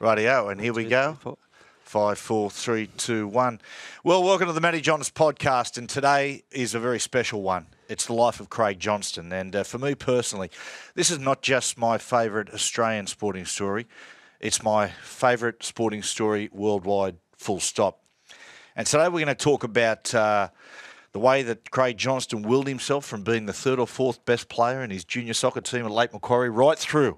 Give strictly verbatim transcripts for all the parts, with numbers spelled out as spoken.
Rightio, and here we go. Five, four, three, two, one. Well, welcome to the Matty Johns podcast, and today is a very special one. It's the life of Craig Johnston, and uh, for me personally, this is not just my favourite Australian sporting story. It's my favourite sporting story worldwide, full stop. And today we're going to talk about uh, the way that Craig Johnston willed himself from being the third or fourth best player in his junior soccer team at Lake Macquarie right through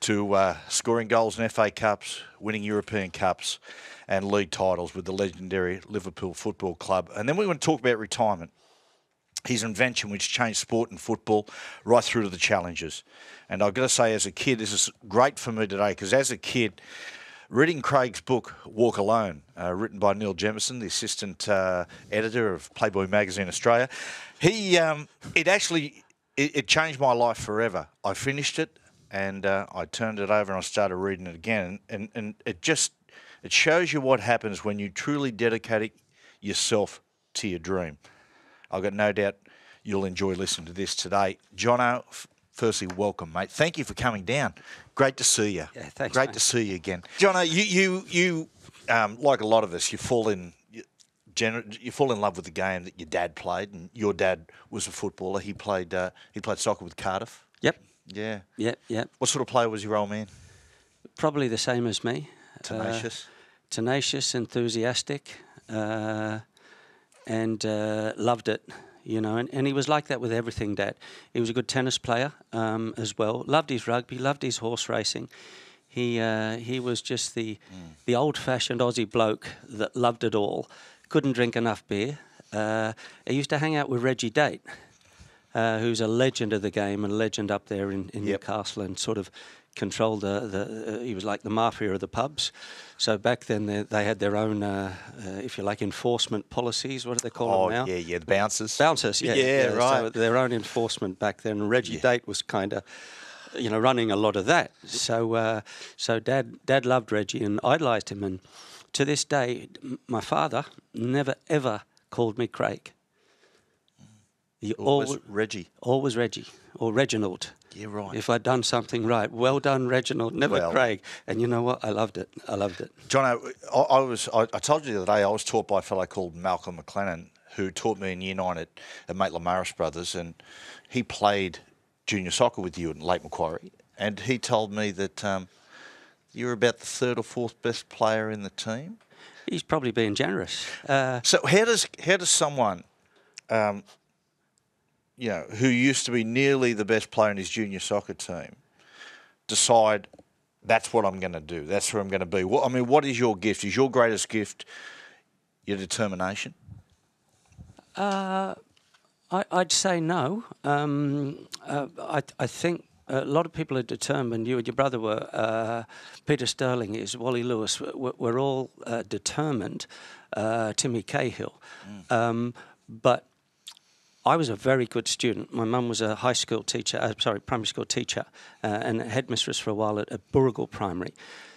to uh, scoring goals in F A Cups, winning European Cups and league titles with the legendary Liverpool Football Club. And then we want to talk about retirement, his invention which changed sport and football right through to the challenges. And I've got to say, as a kid, this is great for me today because as a kid, reading Craig's book, Walk Alone, uh, written by Neil Jemison, the assistant uh, editor of Playboy Magazine Australia, he um, it actually it, it changed my life forever. I finished it. And uh, I turned it over and I started reading it again. And, and it just, it shows you what happens when you truly dedicate yourself to your dream. I've got no doubt you'll enjoy listening to this today. Jono, firstly, welcome, mate. Thank you for coming down. Great to see you. Yeah, thanks, Great mate. to see you again. Jono, you, you, you um, like a lot of us, you fall in... You fall in love with the game that your dad played, and your dad was a footballer. He played, uh, he played soccer with Cardiff. Yep. Yeah. Yep, yep. What sort of player was your old man? Probably the same as me. Tenacious. Uh, tenacious, enthusiastic, uh, and uh, loved it, you know. And, and he was like that with everything, Dad. He was a good tennis player um, as well. Loved his rugby, loved his horse racing. He uh, he was just the, mm. the old-fashioned Aussie bloke that loved it all. Couldn't drink enough beer. Uh, he used to hang out with Reggie Date. Uh, who's a legend of the game and a legend up there in, in yep. Newcastle and sort of controlled the... the uh, he was like the mafia of the pubs. So back then they, they had their own, uh, uh, if you like, enforcement policies. What do they call oh, them now? Oh, yeah, yeah, the bouncers. Bouncers, yeah. Yeah, yeah right. So their own enforcement back then. Reggie yeah. Date was kind of, you know, running a lot of that. So uh, so Dad, Dad loved Reggie and idolised him. And to this day, my father never, ever called me Craig. He always, always Reggie. Always Reggie. Or Reginald. Yeah, right. If I'd done something right. Well done, Reginald. Never well. Craig. And you know what? I loved it. I loved it. Jono, I, I was I, I told you the other day I was taught by a fellow called Malcolm McLennan, who taught me in year nine at, at Maitland Maris Brothers, and he played junior soccer with you in Lake Macquarie. And he told me that um, you were about the third or fourth best player in the team. He's probably being generous. Uh, so how does how does someone um, you know, who used to be nearly the best player in his junior soccer team, decide that's what I'm going to do, that's who I'm going to be? Well, I mean, what is your gift? Is your greatest gift your determination? Uh, I, I'd say no. Um, uh, I, I think a lot of people are determined. You and your brother were, uh, Peter Sterling is, Wally Lewis, we're, we're all uh, determined, uh, Timmy Cahill. Mm. Um, but I was a very good student. My mum was a high school teacher, uh, sorry, primary school teacher uh, and a headmistress for a while at, at Booragul Primary.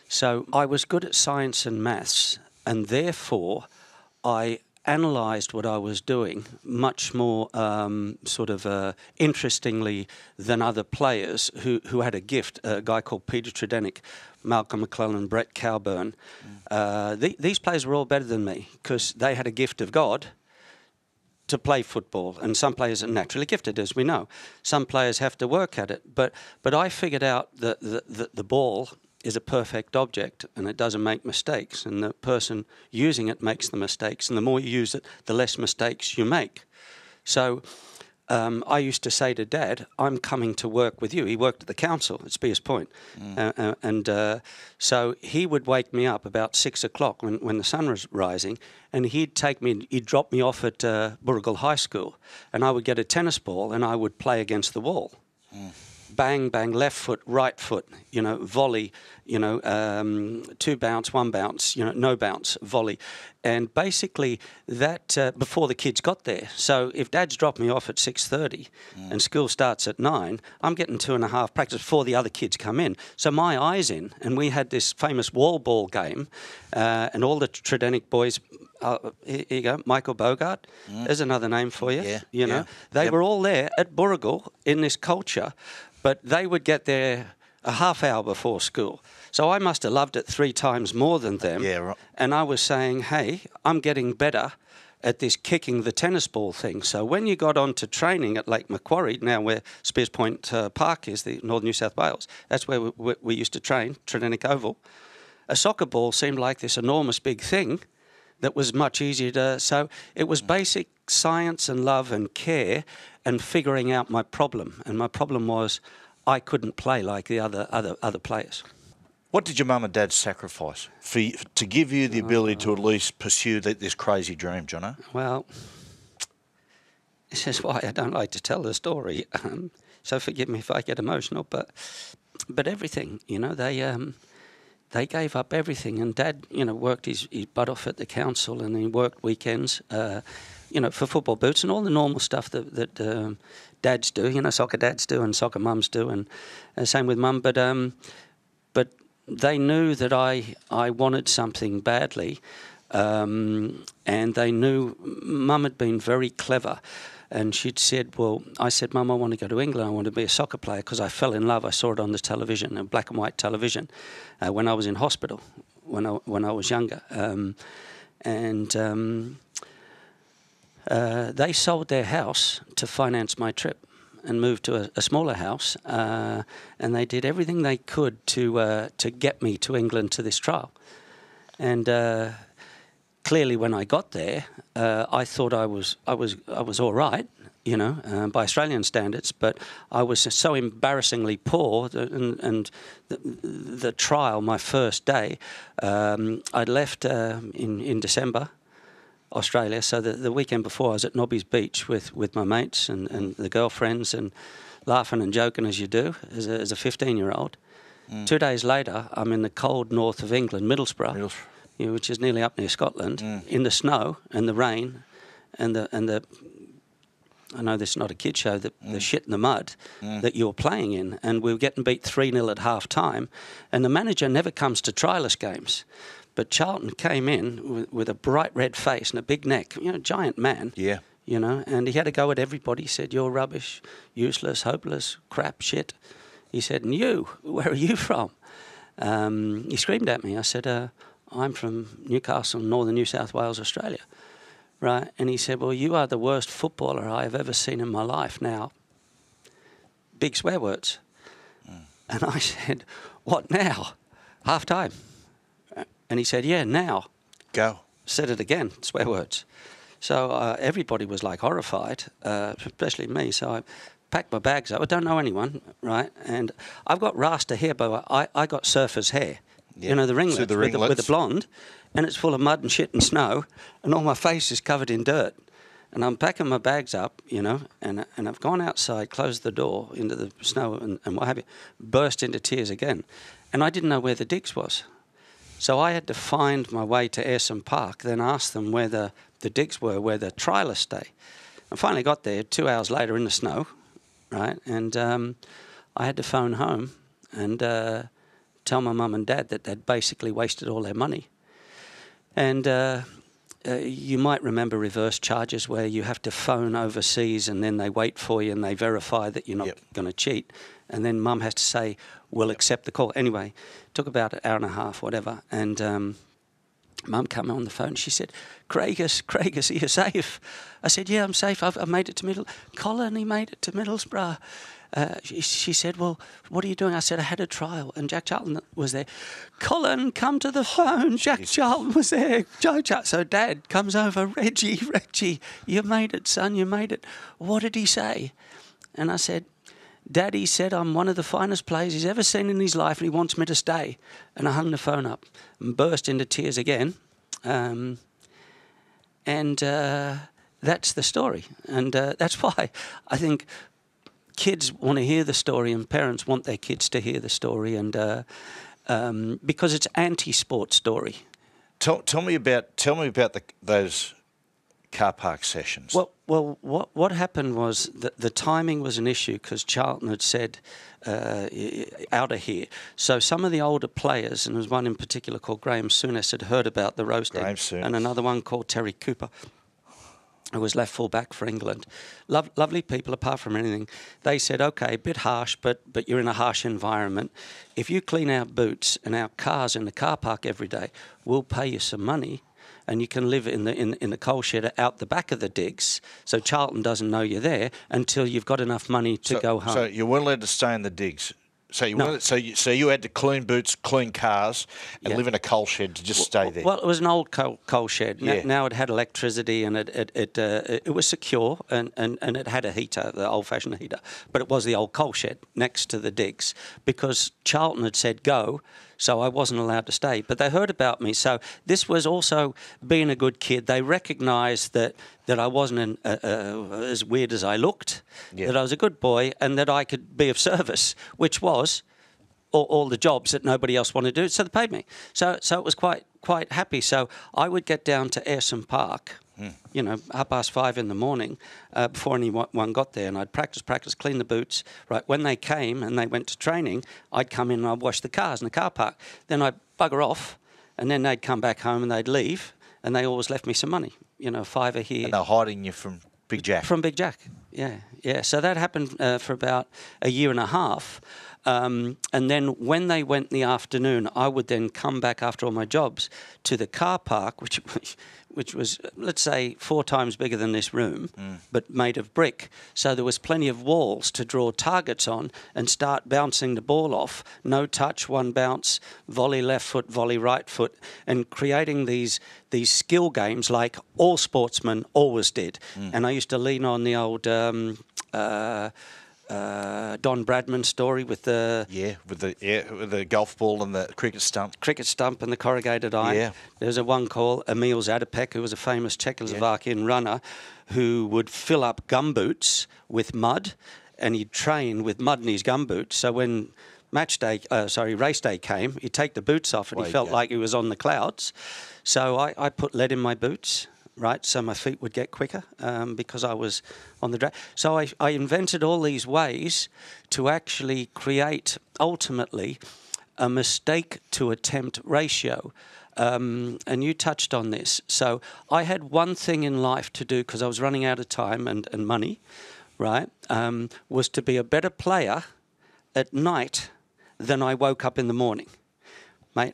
So I was good at science and maths, and therefore I analysed what I was doing much more um, sort of uh, interestingly than other players who, who had a gift, a guy called Peter Tredenick, Malcolm McLennan, Brett Cowburn. Mm. Uh, th these players were all better than me because they had a gift of God to play football, and some players are naturally gifted, as we know. Some players have to work at it, but but I figured out that the, that the ball is a perfect object and it doesn't make mistakes, and the person using it makes the mistakes, and the more you use it, the less mistakes you make. So um, I used to say to Dad, I'm coming to work with you. He worked at the council, at Spears Point. Mm. Uh, and uh, so he would wake me up about six o'clock when, when the sun was rising, and he'd take me, he'd drop me off at uh, Booragul High School, and I would get a tennis ball and I would play against the wall. Mm. Bang, bang, left foot, right foot, you know, volley, you know, um, two bounce, one bounce, you know, no bounce, volley. And basically that uh, before the kids got there. So if Dad's dropped me off at six thirty mm. and school starts at nine, I'm getting two and a half practice before the other kids come in. So my eye's in, and we had this famous wall ball game uh, and all the Tredenick boys, uh, here you go, Michael Bogart, mm. there's another name for you, yeah, you know. Yeah. They yep. were all there at Booragul in this culture. But they would get there a half hour before school. So I must have loved it three times more than them. Yeah, right. And I was saying, hey, I'm getting better at this kicking the tennis ball thing. So when you got on to training at Lake Macquarie, now where Spears Point uh, Park is, the Northern New South Wales, that's where we, we, we used to train, Tredinnick Oval, a soccer ball seemed like this enormous big thing that was much easier to... So it was basic science and love and care and figuring out my problem. And my problem was I couldn't play like the other other, other players. What did your mum and dad sacrifice for you, to give you the ability to at least pursue th this crazy dream, Jono? Well, this is why I don't like to tell the story. Um, so forgive me if I get emotional, but but everything, you know, they um, they gave up everything. And Dad, you know, worked his, his butt off at the council, and he worked weekends, uh, you know, for football boots and all the normal stuff that that um, dads do. You know, soccer dads do and soccer mums do, and uh, same with Mum. But um, but they knew that I, I wanted something badly, um, and they knew Mum had been very clever. And she'd said, well, I said, Mum, I want to go to England. I want to be a soccer player because I fell in love. I saw it on the television, on black and white television, uh, when I was in hospital, when I, when I was younger. Um, and um, uh, they sold their house to finance my trip and moved to a, a smaller house, uh, and they did everything they could to uh, to get me to England to this trial. And uh, clearly, when I got there, uh, I thought I was I was I was all right, you know, um, by Australian standards. But I was so embarrassingly poor, that, and, and the, the trial, my first day, um, I left uh, in in December. Australia. So the, the weekend before I was at Nobby's Beach with, with my mates and, and the girlfriends and laughing and joking as you do as a, as a fifteen-year-old. Mm. Two days later, I'm in the cold north of England, Middlesbrough, Middlesbrough. You know, which is nearly up near Scotland, mm. in the snow and the rain and the, and the I know this is not a kid show, the, mm. the shit in the mud mm. that you're playing in. And we were getting beat three nil at half-time. And the manager never comes to trialist games. But Charlton came in with, with a bright red face and a big neck, you know, giant man. Yeah. You know, and he had a go at everybody. He said, you're rubbish, useless, hopeless, crap, shit. He said, and you, where are you from? Um, he screamed at me. I said, uh, I'm from Newcastle, northern New South Wales, Australia. Right. And he said, well, you are the worst footballer I have ever seen in my life now. Big swear words. Mm. And I said, what now? Half time. And he said, yeah, now. Go. Said it again, swear words. So uh, everybody was like horrified, uh, especially me. So I packed my bags up. I don't know anyone, right? And I've got rasta hair, but I, I got surfer's hair. Yeah. You know, the ringlets, so the ringlets. With, the, with the blonde. And it's full of mud and shit and snow. And all my face is covered in dirt. And I'm packing my bags up, you know, and, and I've gone outside, closed the door into the snow and, and what have you, burst into tears again. And I didn't know where the digs was. So I had to find my way to Ayrton Park, then ask them where the, the digs were, where the trialists stay. I finally got there two hours later in the snow, right? And um, I had to phone home and uh, tell my mum and dad that they'd basically wasted all their money. And uh, uh, you might remember reverse charges where you have to phone overseas and then they wait for you and they verify that you're not yep. going to cheat. And then Mum has to say, we'll yep. accept the call. Anyway, took about an hour and a half, whatever. And um, Mum came on the phone. She said, Craigus, Craigus, are you safe? I said, yeah, I'm safe. I've, I've made it to Middle. Colin, he made it to Middlesbrough. Uh, she, she said, well, what are you doing? I said, I had a trial. And Jack Charlton was there. Colin, come to the phone. Jack yes. Charlton was there. Joe Charlton. So Dad comes over. Reggie, Reggie, you made it, son. You made it. What did he say? And I said, Daddy said I'm one of the finest players he's ever seen in his life and he wants me to stay. And I hung the phone up and burst into tears again. Um, and uh, that's the story. And uh, that's why I think kids want to hear the story and parents want their kids to hear the story and uh, um, because it's anti-sport story. Tell, tell me about, tell me about the, those... car park sessions. Well, well, what what happened was that the timing was an issue because Charlton had said uh, out of here. So some of the older players, and there was one in particular called Graham Souness, had heard about the roasting, and another one called Terry Cooper. who was left full back for England. Lo- lovely people, apart from anything. They said, okay, a bit harsh, but but you're in a harsh environment. If you clean our boots and our cars in the car park every day, we'll pay you some money, and you can live in the in, in the coal shed out the back of the digs, so Charlton doesn't know you're there until you've got enough money to so, go home. So you weren't allowed to stay in the digs. So you, no. wanted, so you so you had to clean boots, clean cars, and yeah. live in a coal shed to just well, stay there. Well, it was an old coal, coal shed. Now, yeah. now it had electricity, and it it it, uh, it was secure, and, and, and it had a heater, the old-fashioned heater. But it was the old coal shed next to the digs, because Charlton had said go, so I wasn't allowed to stay. But they heard about me, so this was also being a good kid. They recognised that, that I wasn't an, uh, uh, as weird as I looked, yeah. that I was a good boy, and that I could be of service, which was all, all the jobs that nobody else wanted to do. So they paid me. So so it was quite quite happy. So I would get down to Ayrton Park, hmm. you know, half past five in the morning uh, before anyone got there, and I'd practice, practice, clean the boots. Right, when they came and they went to training, I'd come in and I'd wash the cars in the car park. Then I'd bugger off, and then they'd come back home and they'd leave, and they always left me some money, you know, fiver here. And they're hiding you from Big Jack. From Big Jack, yeah, yeah. So that happened uh, for about a year and a half. Um, and then when they went in the afternoon, I would then come back after all my jobs to the car park, which which was, let's say, four times bigger than this room, mm. but made of brick. So there was plenty of walls to draw targets on and start bouncing the ball off. No touch, one bounce, volley left foot, volley right foot, and creating these these skill games like all sportsmen always did. Mm. And I used to lean on the old... Um, uh, Uh, Don Bradman's story with the yeah, with the yeah, with the golf ball and the cricket stump, cricket stump and the corrugated iron. Yeah. There's a one called Emil Zatopek, who was a famous Czechoslovakian yeah. runner, who would fill up gumboots with mud, and he'd train with mud in his gumboots. So when match day, uh, sorry, race day came, he'd take the boots off, and Way he felt go. like he was on the clouds. So I, I put lead in my boots. Right, so my feet would get quicker um, because I was on the drag. So I, I invented all these ways to actually create, ultimately, a mistake to attempt ratio. Um, and you touched on this. So I had one thing in life to do because I was running out of time and, and money, right, um, was to be a better player at night than I woke up in the morning. Mate,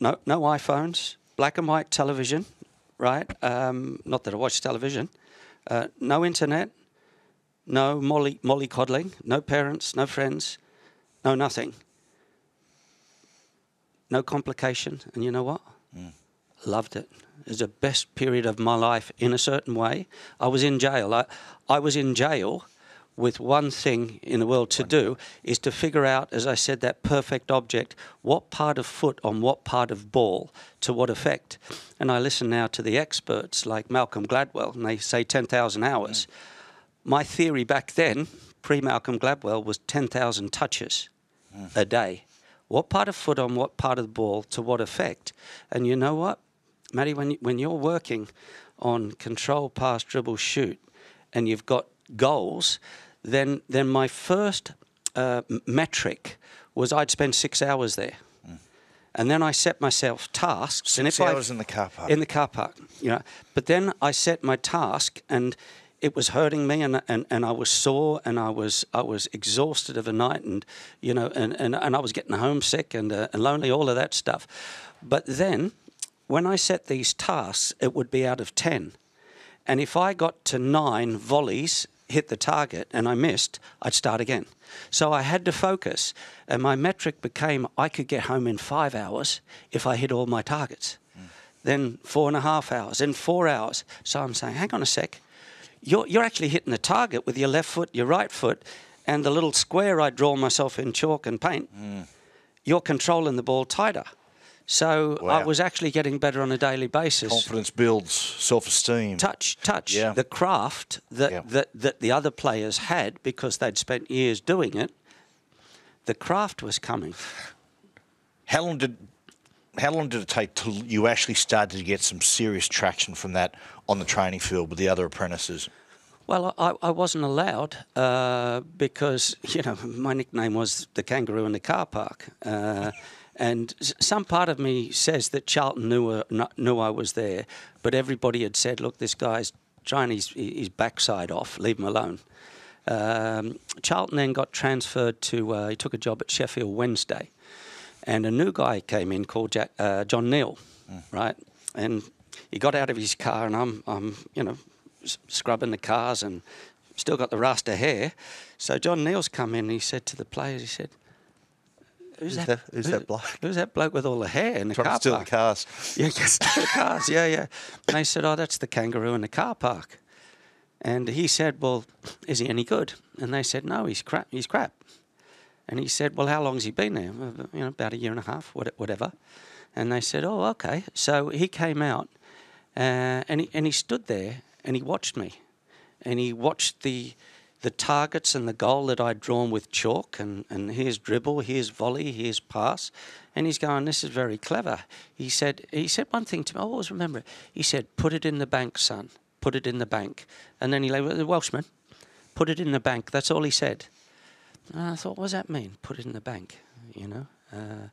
no, no iPhones, black and white television. Right? Um, not that I watch television. Uh, no internet, no molly, molly coddling, no parents, no friends, no nothing. No complication. And you know what? Mm. Loved it. It was the best period of my life in a certain way. I was in jail. I, I was in jail with one thing in the world to do is to figure out, as I said, that perfect object, what part of foot on what part of ball to what effect. And I listen now to the experts like Malcolm Gladwell, and they say ten thousand hours. Mm. My theory back then, pre-Malcolm Gladwell, was ten thousand touches mm. a day. What part of foot on what part of the ball to what effect? And you know what, Matty, when, when you're working on control, pass, dribble, shoot, and you've got goals, then then my first uh, metric was I'd spend six hours there. And then I set myself tasks. Six and if hours I, in the car park. In the car park, you know. But then I set my task, and it was hurting me, and and, and I was sore, and I was I was exhausted of a night, and you know, and, and, and I was getting homesick and, uh, and lonely, all of that stuff. But then, when I set these tasks, it would be out of ten, and if I got to nine volleys, hit the target, and I missed, I'd start again. So I had to focus, and my metric became I could get home in five hours if I hit all my targets. Mm. Then four and a half hours, then four hours. So I'm saying, hang on a sec, you're, you're actually hitting the target with your left foot, your right foot, and the little square I draw myself in chalk and paint, mm. you're controlling the ball tighter. So wow. I was actually getting better on a daily basis. Confidence builds, self-esteem. Touch, touch. Yeah. The craft that, yeah. that, that the other players had because they'd spent years doing it, the craft was coming. How long did, how long did it take till you actually started to get some serious traction from that on the training field with the other apprentices? Well, I, I wasn't allowed uh, because, you know, my nickname was the kangaroo in the car park. Uh, And some part of me says that Charlton knew, uh, knew I was there, but everybody had said, look, this guy's drying his, his backside off, leave him alone. Um, Charlton then got transferred to, uh, he took a job at Sheffield Wednesday. And a new guy came in called Jack, uh, John Neal, mm. right? And he got out of his car, and I'm, I'm you know, s scrubbing the cars and still got the rasta hair. So John Neal's come in, and he said to the players, he said, who's, who's that, that, who's who, that bloke? Who's that bloke with all the hair in the car park? Still the cars. Yeah, still the cars, yeah, yeah. And they said, oh, that's the kangaroo in the car park. And he said, well, is he any good? And they said, no, he's crap. He's crap. And he said, well, how long's he been there? You know, about a year and a half, whatever. And they said, oh, okay. So he came out uh, and, he, and he stood there and he watched me. And he watched the the targets and the goal that I'd drawn with chalk. And, and here's dribble, here's volley, here's pass. And he's going, this is very clever. He said, he said one thing to me, I always remember it. He said, put it in the bank, son. Put it in the bank. And then he lay with the Welshman. Put it in the bank. That's all he said. And I thought, what does that mean? Put it in the bank, you know. Uh,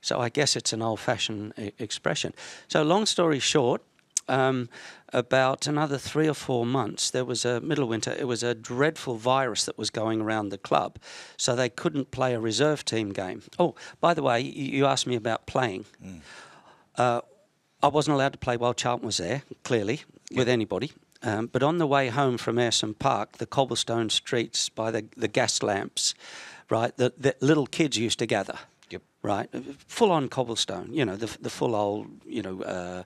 so I guess it's an old-fashioned expression. So long story short, um, about another three or four months, there was a middle winter. It was a dreadful virus that was going around the club, so they couldn't play a reserve team game. Oh, by the way, you asked me about playing. Mm. Uh, I wasn't allowed to play while Charlton was there, clearly, yeah. with anybody. Um, but on the way home from Ayrton Park, the cobblestone streets by the, the gas lamps, right, that the little kids used to gather, yep. right, full-on cobblestone, you know, the, the full old, you know, uh,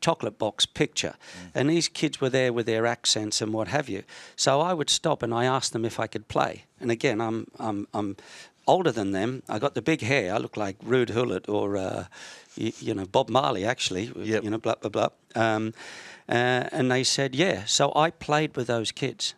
chocolate box picture. Mm. And these kids were there with their accents and what have you. So I would stop and I asked them if I could play. And again, I'm, I'm, I'm older than them. I got the big hair. I look like Rude Hullett or, uh, you, you know, Bob Marley, actually, yep. you know, blah, blah, blah. Um, Uh, and they said, yeah. So I played with those kids.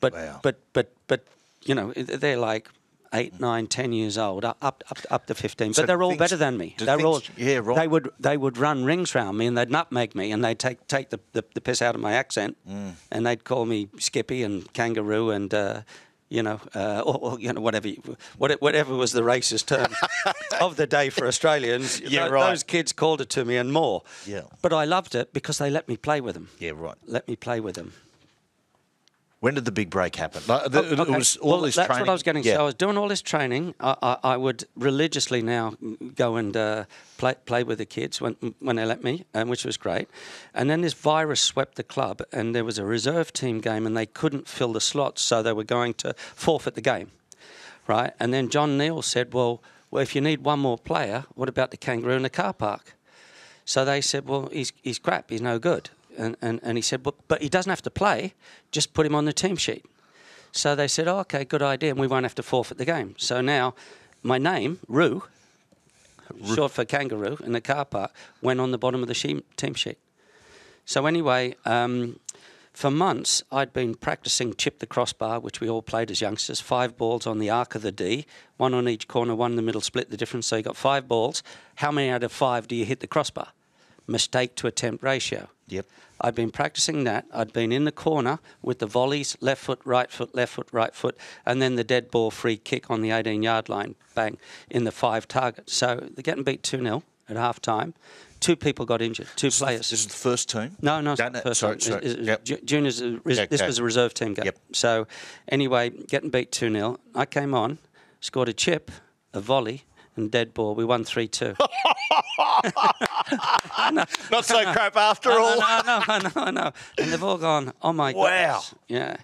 But, wow. but, but, but, you know, they're like eight, nine, ten years old, up, up, up to fifteen. So but they're all things, better than me. They're things, all, yeah, right. They would, they would run rings round me and they'd nutmeg me and they'd take, take the, the, the piss out of my accent mm. and they'd call me Skippy and Kangaroo and, uh, you know, uh, or, or you know, whatever, whatever was the racist term of the day for Australians. Yeah, th right. Those kids called it to me and more. Yeah. But I loved it because they let me play with them. Yeah, right. Let me play with them. When did the big break happen? Like, the, oh, okay. It was all well, this that's training. That's what I was getting. Yeah. So I was doing all this training. I, I, I would religiously now go and uh, play play with the kids when when they let me, um, which was great. And then this virus swept the club, and there was a reserve team game, and they couldn't fill the slots, so they were going to forfeit the game, right? And then John Neal said, "Well, well, if you need one more player, what about the kangaroo in the car park?" So they said, "Well, he's he's crap. He's no good." And, and, and he said, but, but he doesn't have to play, just put him on the team sheet. So they said, oh, okay, good idea, and we won't have to forfeit the game. So now my name, Roo, Roo. short for kangaroo, in the car park, went on the bottom of the she team sheet. So anyway, um, for months I'd been practising chip the crossbar, which we all played as youngsters, five balls on the arc of the D, one on each corner, one in the middle, split the difference, so you got five balls. How many out of five do you hit the crossbar? Mistake to attempt ratio. Yep. I'd been practicing that. I'd been in the corner with the volleys, left foot, right foot, left foot, right foot, and then the dead ball free kick on the eighteen yard line, bang, in the five target. So they're getting beat two nil at half time. Two people got injured, two this players. Is this is the first team? No, no, it's not the first sorry, team. Sorry. It, it, yep. Juniors, this okay. was a reserve team game. Yep. So anyway, getting beat two nil. I came on, scored a chip, a volley, and dead ball. We won three two. no, Not so crap after no, all. No, no, no, no, no. And they've all gone, oh, my God. Wow. Goodness. Yeah.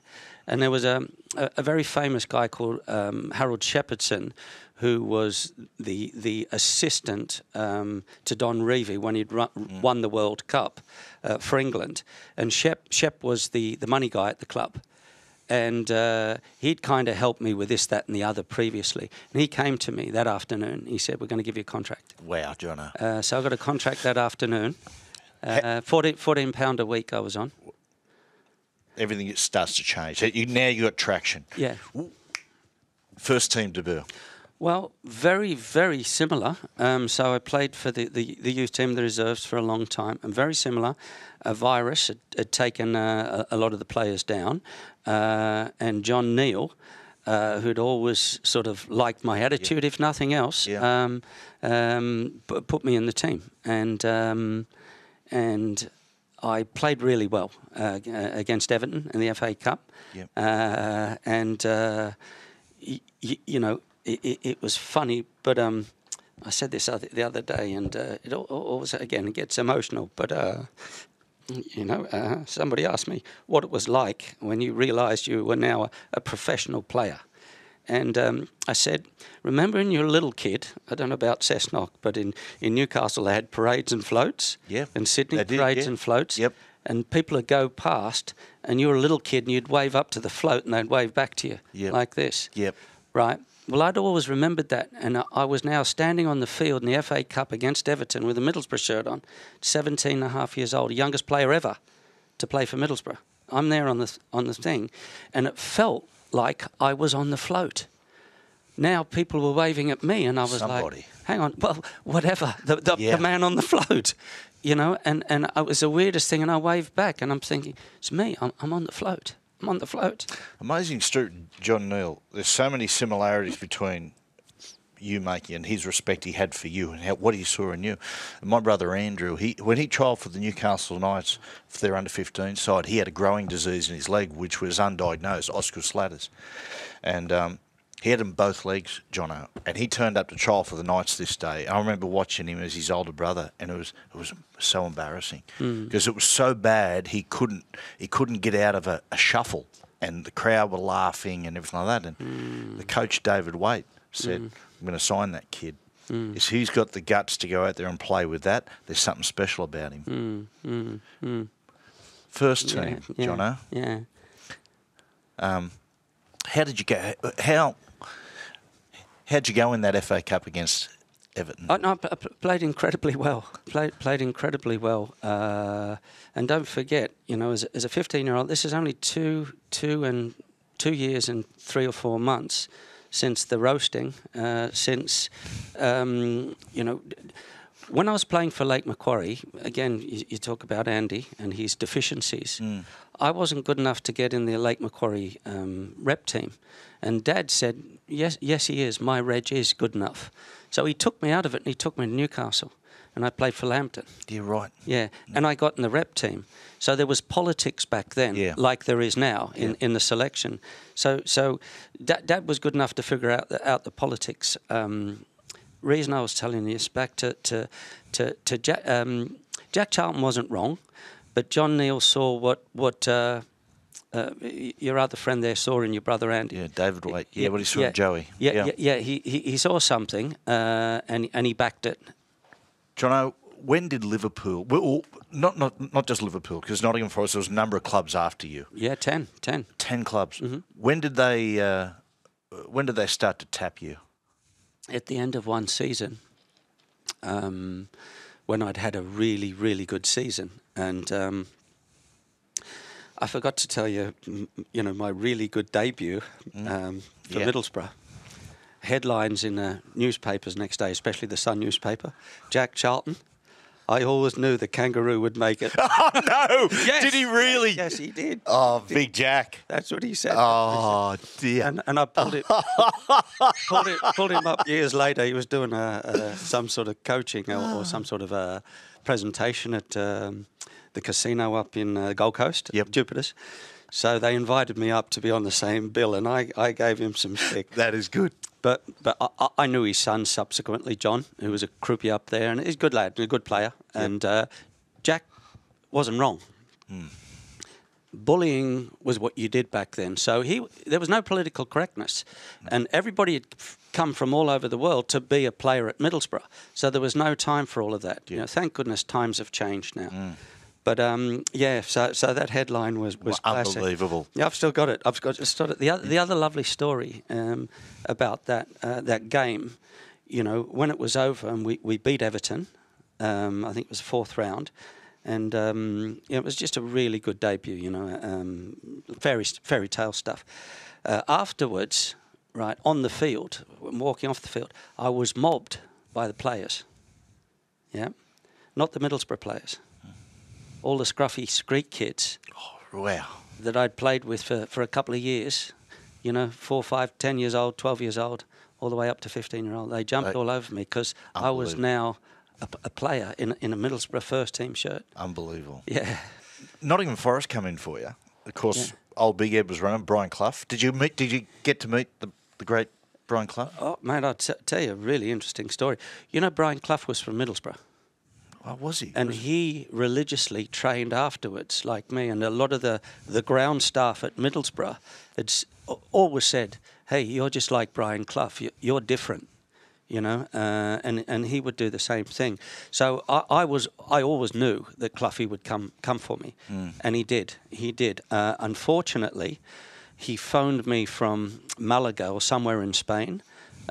And there was a, a, a very famous guy called um, Harold Shepherdson, who was the the assistant um, to Don Revie when he'd run, mm. won the World Cup uh, for England. And Shep, Shep was the, the money guy at the club. And uh, he'd kind of helped me with this, that and the other previously. And he came to me that afternoon. He said, we're going to give you a contract. Wow, Jono. Uh, so I got a contract that afternoon. Uh, fourteen pound a week I was on. Everything starts to change. You, now you've got traction. Yeah. First team debut. Well, very, very similar. Um, so I played for the, the, the youth team, the reserves, for a long time. And very similar. A virus had, had taken uh, a lot of the players down. Uh, and John Neal, uh, who'd always sort of liked my attitude, yeah. if nothing else, yeah. um, um, put me in the team. And um, and I played really well uh, against Everton in the F A Cup. Yep. Uh, and, uh, y y you know, it, it, it was funny, but um, I said this other, the other day, and uh, it always, again, it gets emotional, but, uh, you know, uh, somebody asked me what it was like when you realised you were now a, a professional player. And um, I said, remember when you were a little kid, I don't know about Cessnock, but in, in Newcastle they had parades and floats. Yeah. In Sydney, did, parades yeah. and floats. Yep. And people would go past, and you were a little kid, and you'd wave up to the float, and they'd wave back to you yep. like this. Yep. Right. Well, I'd always remembered that, and I was now standing on the field in the F A Cup against Everton with a Middlesbrough shirt on, seventeen and a half years old, youngest player ever to play for Middlesbrough. I'm there on the, on the thing, and it felt like I was on the float. Now people were waving at me, and I was Somebody. like, hang on, well, whatever, the, the, yeah. the man on the float, you know, and, and it was the weirdest thing, and I waved back, and I'm thinking, it's me, I'm, I'm on the float. I'm on the float. Amazing, John Neal. There's so many similarities between you making and his respect he had for you and how, what he saw in you. And my brother Andrew, he when he trialled for the Newcastle Knights for their under fifteen side, he had a growing disease in his leg which was undiagnosed, osteoarthritis. And um, he had them both legs, Jono, and he turned up to trial for the Knights this day. I remember watching him as his older brother, and it was it was so embarrassing because mm. it was so bad he couldn't he couldn't get out of a, a shuffle, and the crowd were laughing and everything like that. And mm. the coach David Waite said, mm. "I'm going to sign that kid. Mm. If he's got the guts to go out there and play with that, there's something special about him." Mm. Mm. Mm. First team, yeah, yeah, Jono. Yeah. Um, how did you go? How? How'd you go in that F A Cup against Everton? I, no, I played incredibly well. Played played incredibly well. Uh, and don't forget, you know, as, as a fifteen-year-old, this is only two two and two years and three or four months since the roasting. Uh, since um, you know, when I was playing for Lake Macquarie, again, you, you talk about Andy and his deficiencies. Mm. I wasn't good enough to get in the Lake Macquarie um, rep team. And Dad said, yes, yes, he is. My Reg is good enough. So he took me out of it, and he took me to Newcastle. And I played for Lambton. You're right. Yeah, mm. and I got in the rep team. So there was politics back then, yeah. like there is now in, yeah. in the selection. So so Dad, Dad was good enough to figure out the, out the politics. Um, reason I was telling this back to, to, to, to Jack, um, Jack Charlton wasn't wrong. But John Neal saw what what uh, uh, your other friend there saw in your brother Andy. Yeah, David Waite. Yeah, yeah, what he saw yeah, in Joey. Yeah, yeah, yeah. yeah he, he he saw something uh, and and he backed it. Jono, when did Liverpool? Well, not not not just Liverpool, because Nottingham Forest. There was a number of clubs after you. Yeah, ten, ten, ten clubs. Mm-hmm. When did they? Uh, when did they start to tap you? At the end of one season. Um, when I'd had a really, really good season. And um, I forgot to tell you, you know, my really good debut um, for yeah. Middlesbrough. Headlines in the newspapers next day, especially the Sun newspaper. Jack Charlton. I always knew the kangaroo would make it. Oh, no! Yes. Did he really? Yes, he did. Oh, did. Big Jack. That's what he said. Oh, dear. And, and I pulled it, pulled it, pulled him up years later. He was doing a, a, some sort of coaching or, or some sort of a presentation at um, the casino up in uh, Gold Coast, yep. Jupiter's. So they invited me up to be on the same bill, and I, I gave him some stick. That is good. But but I, I knew his son subsequently, John, who was a croupier up there, and he's a good lad, a good player. Yeah. And uh, Jack wasn't wrong. Mm. Bullying was what you did back then. So he there was no political correctness. Mm. And everybody had come from all over the world to be a player at Middlesbrough. So there was no time for all of that. Yeah. You know, thank goodness times have changed now. Mm. But, um, yeah, so so that headline was, was well, classic. Unbelievable. Yeah, I've still got it. I've got, just got it. The other, the other lovely story um, about that uh, that game, you know, when it was over and we, we beat Everton, um, I think it was the fourth round, and um, you know, it was just a really good debut, you know, um, fairy, fairy tale stuff. Uh, afterwards, right, on the field, walking off the field, I was mobbed by the players, yeah, not the Middlesbrough players. All the scruffy street kids oh, wow. that I'd played with for, for a couple of years, you know, four, five, ten years old, twelve years old, all the way up to fifteen year old. They jumped they, all over me because I was now a, a player in in a Middlesbrough first team shirt. Unbelievable. Yeah. Nottingham Forest come in for you. Of course, yeah. Old Big Ed was running. Brian Clough. Did you meet? Did you get to meet the the great Brian Clough? Oh man, I'll t tell you a really interesting story. You know, Brian Clough was from Middlesbrough. Oh, was he? And he religiously trained afterwards, like me, and a lot of the, the ground staff at Middlesbrough had always said, hey, you're just like Brian Clough, you're different, you know, uh, and, and he would do the same thing. So I, I was I always knew that Cloughy would come, come for me, mm. and he did, he did. Uh, unfortunately, he phoned me from Malaga or somewhere in Spain,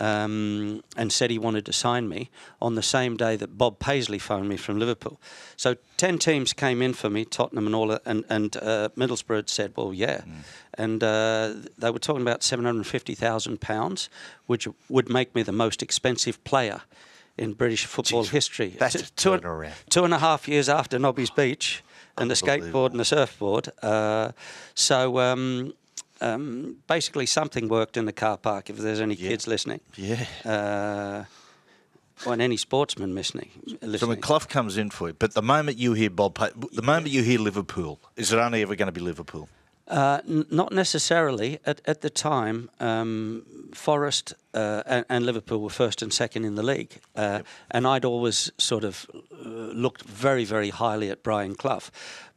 Um, and said he wanted to sign me on the same day that Bob Paisley phoned me from Liverpool. So ten teams came in for me, Tottenham and all, and, and uh, Middlesbrough had said, well, yeah. Mm. And uh, they were talking about seven hundred and fifty thousand pounds, which would make me the most expensive player in British football Jeez, history. That's two, two, two and a half years after Nobby's Beach and the skateboard and the surfboard. Uh, so... Um, Um, basically, something worked in the car park, if there's any yeah. kids listening. Yeah. Uh, or any sportsman listening. So when Clough comes in for you, but the moment you hear Bob Pay the moment yeah. you hear Liverpool, is it only ever going to be Liverpool? Uh, n not necessarily. At, at the time, um, Forest uh, and, and Liverpool were first and second in the league. Uh, yep. And I'd always sort of uh, looked very, very highly at Brian Clough.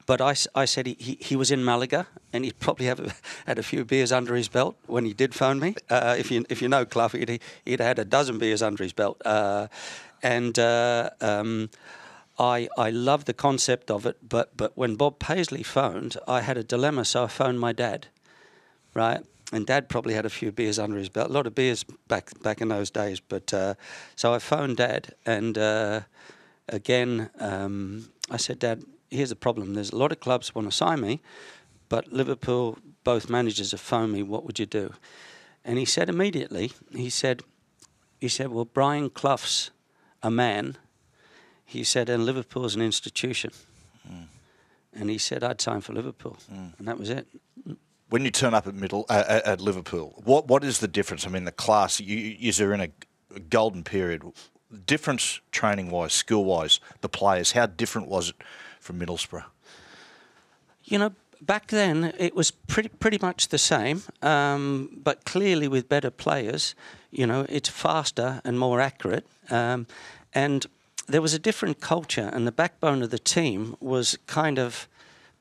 But I, I said he, he, he was in Malaga and he'd probably have a, had a few beers under his belt when he did phone me. Uh, if you if you know Clough, he'd, he'd had a dozen beers under his belt. Uh, and uh, um, I I love the concept of it. But but when Bob Paisley phoned, I had a dilemma, so I phoned my dad, right? And Dad probably had a few beers under his belt, a lot of beers back back in those days. But uh, so I phoned Dad, and uh, again um, I said, Dad, here's the problem. There's a lot of clubs want to sign me, but Liverpool, both managers have phoned me. What would you do? And he said immediately, he said, he said, well, Brian Clough's a man. He said, and Liverpool's an institution. Mm. And he said, I'd sign for Liverpool. Mm. And that was it. When you turn up at middle uh, at Liverpool, what what is the difference? I mean, the class, you, is there in a golden period? Difference training-wise, skill-wise, the players, how different was it from Middlesbrough? You know, back then it was pretty pretty much the same, um, but clearly with better players. You know, it's faster and more accurate, um, and there was a different culture, and the backbone of the team was kind of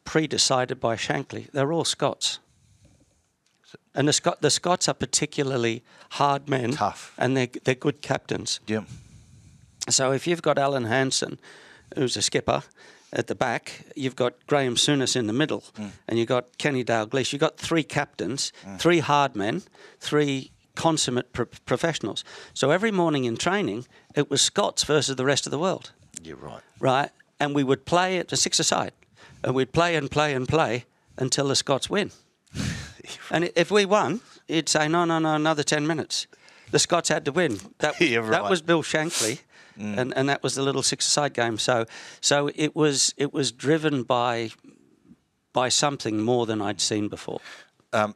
pre-decided by Shankly. They're all Scots. And the, Sc the Scots are particularly hard men. Tough. And they're, they're good captains. Yeah. So if you've got Alan Hansen, who's a skipper, at the back, you've got Graham Souness in the middle, mm. and you've got Kenny Dalglish. You've got three captains, mm. three hard men, three consummate pro professionals. So every morning in training, it was Scots versus the rest of the world. You're right. Right? And we would play at the six-a-side, and we'd play and play and play until the Scots win. And if we won, he'd say, no, no, no, another ten minutes. The Scots had to win. That, that right. was Bill Shankly, mm. and, and that was the little six-a-side game. So so it was it was driven by by something more than I'd seen before. Um,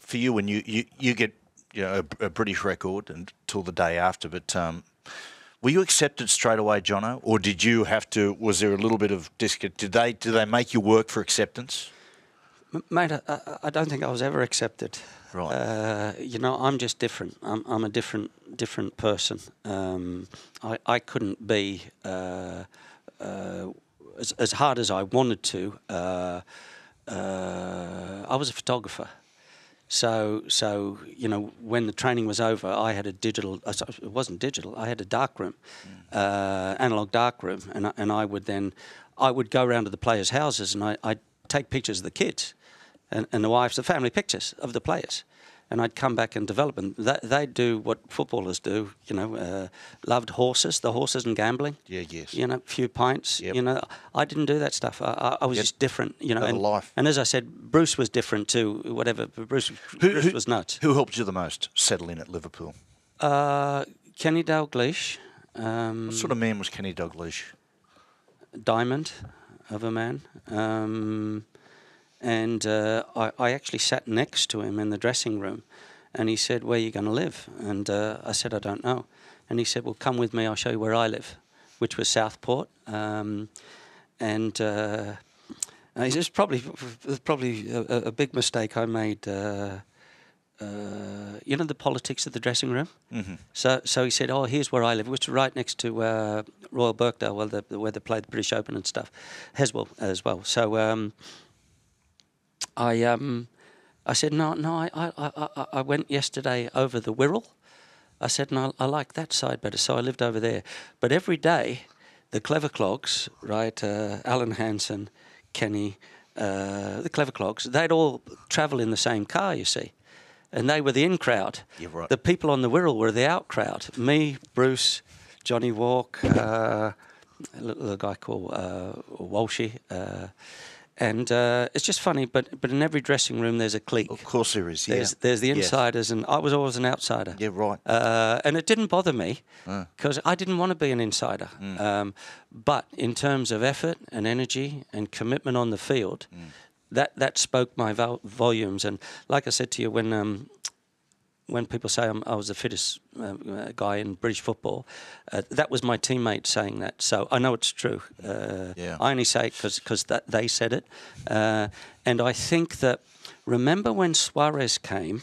for you, when you, you, you get you know, a, a British record until the day after, but um, were you accepted straight away, Jono? Or did you have to, was there a little bit of disconnect? Did they, did they make you work for acceptance? Mate, I, I don't think I was ever accepted. Right. Uh, you know, I'm just different. I'm, I'm a different, different person. Um, I, I couldn't be uh, uh, as, as hard as I wanted to. Uh, uh, I was a photographer, so so you know, when the training was over, I had a digital. It wasn't digital. I had a dark room, mm. uh, analog dark room, and and I would then, I would go round to the players' houses, and I I'd take pictures of the kids. And, and the wives, the family pictures of the players. And I'd come back and develop them. They, they'd do what footballers do, you know, uh, loved horses, the horses and gambling. Yeah, yes. You know, a few pints, yep. you know. I didn't do that stuff. I, I was yep. just different, you know. And, life. and as I said, Bruce was different too, whatever. Bruce, who, Bruce who, was nuts. Who helped you the most settle in at Liverpool? Uh, Kenny Dalglish. Um, what sort of man was Kenny Dalglish? Diamond of a man. Um... And uh, I, I actually sat next to him in the dressing room, and he said, where are you going to live? And uh, I said, I don't know. And he said, well, come with me, I'll show you where I live. which was Southport, um, and uh, it was probably probably a, a big mistake I made. Uh, Uh, you know, the politics of the dressing room. Mm-hmm. So, so he said, "Oh, here's where I live," which is right next to uh, Royal Birkdale, where, the, where they played the British Open and stuff, Heswell as well. So, um, I, um, I said, "No, no, I, I, I, I went yesterday over the Wirral." I said, "No, I like that side better," so I lived over there. But every day, the Clever Clogs, right, uh, Alan Hansen, Kenny, uh, the Clever Clogs, they'd all travel in the same car, you see. And they were the in crowd. You're right. The people on the Wirral were the out crowd. Me, Bruce, Johnny Walk, uh, a little guy called uh, Walshy. Uh, and uh, it's just funny, but but in every dressing room there's a clique. Of course there is, yeah. There's, there's the insiders, yes. And I was always an outsider. Yeah, right. Uh, and it didn't bother me, because uh. I didn't want to be an insider. Mm. Um, but in terms of effort and energy and commitment on the field, mm. That that spoke my vo volumes, and like I said to you, when um, when people say I'm, I was the fittest uh, guy in British football, uh, that was my teammate saying that. So I know it's true. Uh, yeah. I only say it because because they said it, uh, and I think that remember when Suarez came,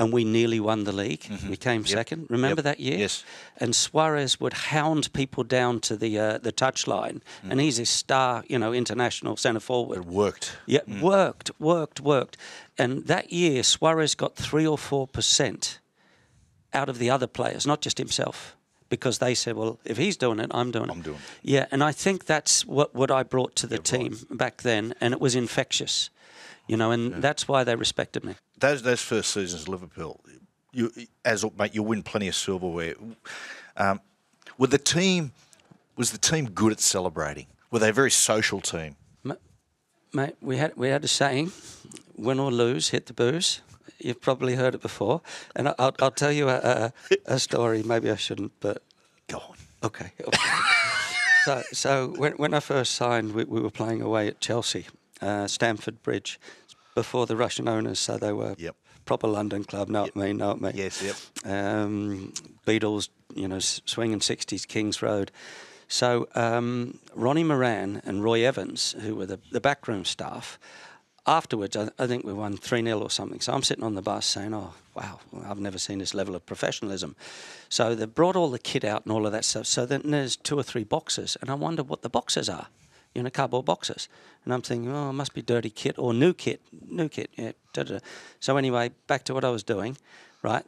and we nearly won the league. Mm-hmm. We came yep. second. Remember yep. that year? Yes. And Suarez would hound people down to the uh, the touchline, mm. and he's a star, you know, international centre forward. It worked. Yeah, mm. worked, worked, worked. And that year, Suarez got three or four percent out of the other players, not just himself, because they said, "Well, if he's doing it, I'm doing I'm it." I'm doing. Yeah, and I think that's what what I brought to the yeah, team right. back then, and it was infectious. You know, and yeah. that's why they respected me. Those those first seasons at Liverpool, you as mate, you win plenty of silverware. Um, were the team was the team good at celebrating? Were they a very social team? Mate, we had we had a saying: win or lose, hit the booze. You've probably heard it before, and I'll I'll tell you a a, a story. Maybe I shouldn't, but go on. Okay. okay. so so when when I first signed, we, we were playing away at Chelsea. Uh, Stamford Bridge, before the Russian owners, so they were yep. proper London club, know yep. what I mean, know what I mean. Yes, yep. Um, Beatles, you know, swinging sixties, Kings Road. So um, Ronnie Moran and Roy Evans, who were the, the backroom staff, afterwards, I, I think we won three nil or something. So I'm sitting on the bus saying, "Oh, wow, I've never seen this level of professionalism." So they brought all the kit out and all of that stuff. So then there's two or three boxes, and I wonder what the boxes are. You know, cardboard boxes. And I'm thinking, oh, it must be dirty kit or new kit. New kit, yeah. Da, da, da. So anyway, back to what I was doing, right?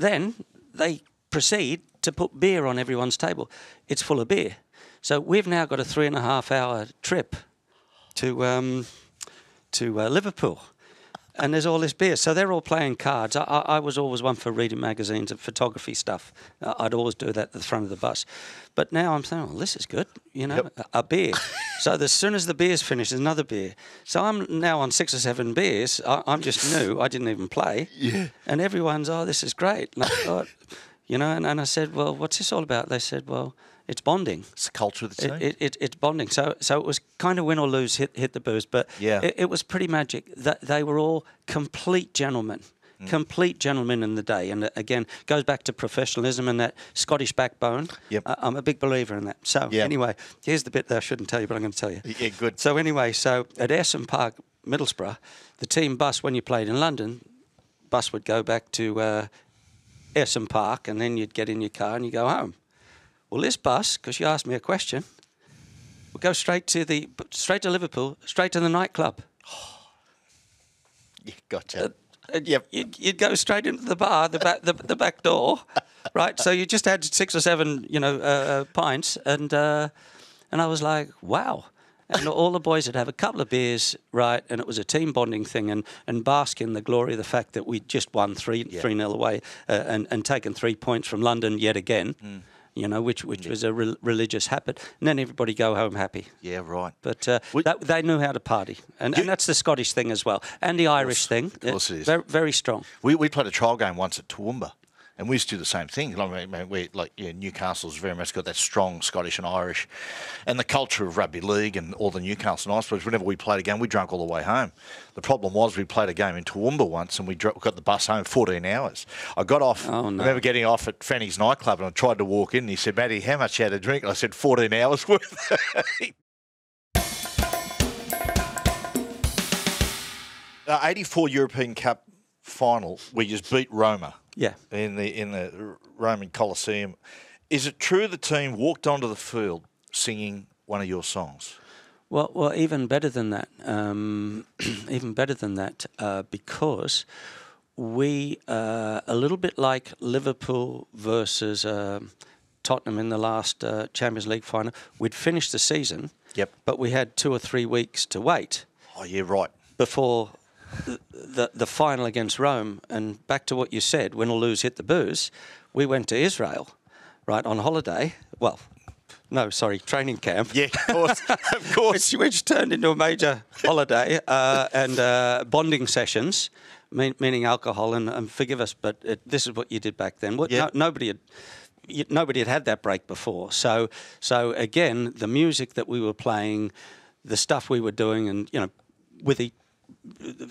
Then they proceed to put beer on everyone's table. It's full of beer. So we've now got a three and a half hour trip to, um, to uh, Liverpool. And there's all this beer. So they're all playing cards. I, I, I was always one for reading magazines and photography stuff. Uh, I'd always do that at the front of the bus. But now I'm saying, well, this is good, you know, yep. a, a beer. So as soon as the beer's finished, there's another beer. So I'm now on six or seven beers. I, I'm just new. I didn't even play. Yeah. And everyone's, oh, this is great. And I thought, you know, and, and I said, well, what's this all about? They said, well, it's bonding. It's the culture of the team. It, it, it, it's bonding. So so it was kind of win or lose, hit hit the booze, but yeah. it, it was pretty magic. That they were all complete gentlemen, mm. complete gentlemen in the day. And again, goes back to professionalism and that Scottish backbone. Yep. I, I'm a big believer in that. So yep. anyway, here's the bit that I shouldn't tell you, but I'm going to tell you. Yeah, good. So anyway, so at Ayrton Park, Middlesbrough, the team bus, when you played in London, bus would go back to uh, Ayrton Park, and then you'd get in your car and you go home. Well, this bus, because you asked me a question, will go straight to the straight to Liverpool, straight to the nightclub. Yeah, gotcha. Uh, yep. You'd, you'd go straight into the bar, the back, the, the back door, right? So you just had six or seven, you know, uh, pints, and uh, and I was like, wow. And all the boys would have a couple of beers, right? And it was a team bonding thing, and, and bask in the glory of the fact that we'd just won three yeah. three nil away, uh, and and taken three points from London yet again. Mm. You know, which which yeah. was a re religious habit, and then everybody go home happy. Yeah, right. But uh, that, they knew how to party, and, you, and that's the Scottish thing as well, and the Irish course, thing. Of course, it is very, very strong. We we played a trial game once at Toowoomba, And we used to do the same thing. We, like yeah, Newcastle's very much got that strong Scottish and Irish, and the culture of rugby league and all the Newcastle and Irish. Whenever we played a game, we drank all the way home. The problem was we played a game in Toowoomba once, and we dr got the bus home fourteen hours. I got off. Oh, no. I remember getting off at Fanny's nightclub, and I tried to walk in. And he said, "Matty, how much you had to drink?" And I said, fourteen hours worth. The eighty-four European Cup final, we just beat Roma. Yeah, in the in the Roman Colosseum. Is it true the team walked onto the field singing one of your songs? Well, well, even better than that, um, even better than that, uh, because we uh, a little bit like Liverpool versus uh, Tottenham in the last uh, Champions League final. We'd finished the season. Yep. But we had two or three weeks to wait. Oh, yeah, right. Before. The, the final against Rome, and back to what you said, win or lose, hit the booze. We went to Israel, right, on holiday. Well, no, sorry, training camp. Yeah, of course, of course. which, which turned into a major holiday uh, and uh, bonding sessions, mean, meaning alcohol, and, and forgive us, but it, this is what you did back then. What, yeah. no, nobody had... You, nobody had had that break before. So, so again, the music that we were playing, the stuff we were doing, and, you know, with each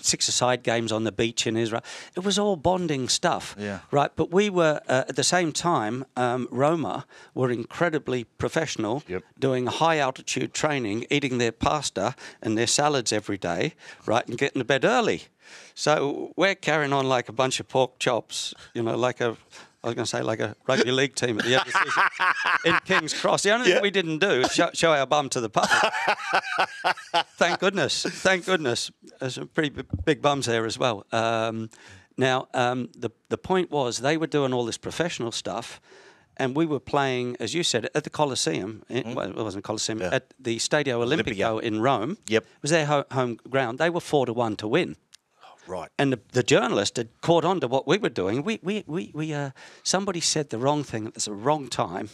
six-a-side games on the beach in Israel. It was all bonding stuff, yeah. right? But we were, uh, at the same time, um, Roma were incredibly professional, yep. doing high-altitude training, eating their pasta and their salads every day, right, and getting to bed early. So we're carrying on like a bunch of pork chops, you know, like a... I was going to say like a rugby league team at the end of the season in King's Cross. The only yeah. thing we didn't do is show, show our bum to the public. Thank goodness. Thank goodness. There's some pretty big bums there as well. Um, now, um, the, the point was they were doing all this professional stuff and we were playing, as you said, at the Colosseum. Mm. Well, it wasn't Colosseum. Yeah. At the Stadio Olimpico Olympia. in Rome. Yep. It was their ho home ground. They were four to one to win. Right. And the, the journalist had caught on to what we were doing. We, we, we, we uh, somebody said the wrong thing at the wrong time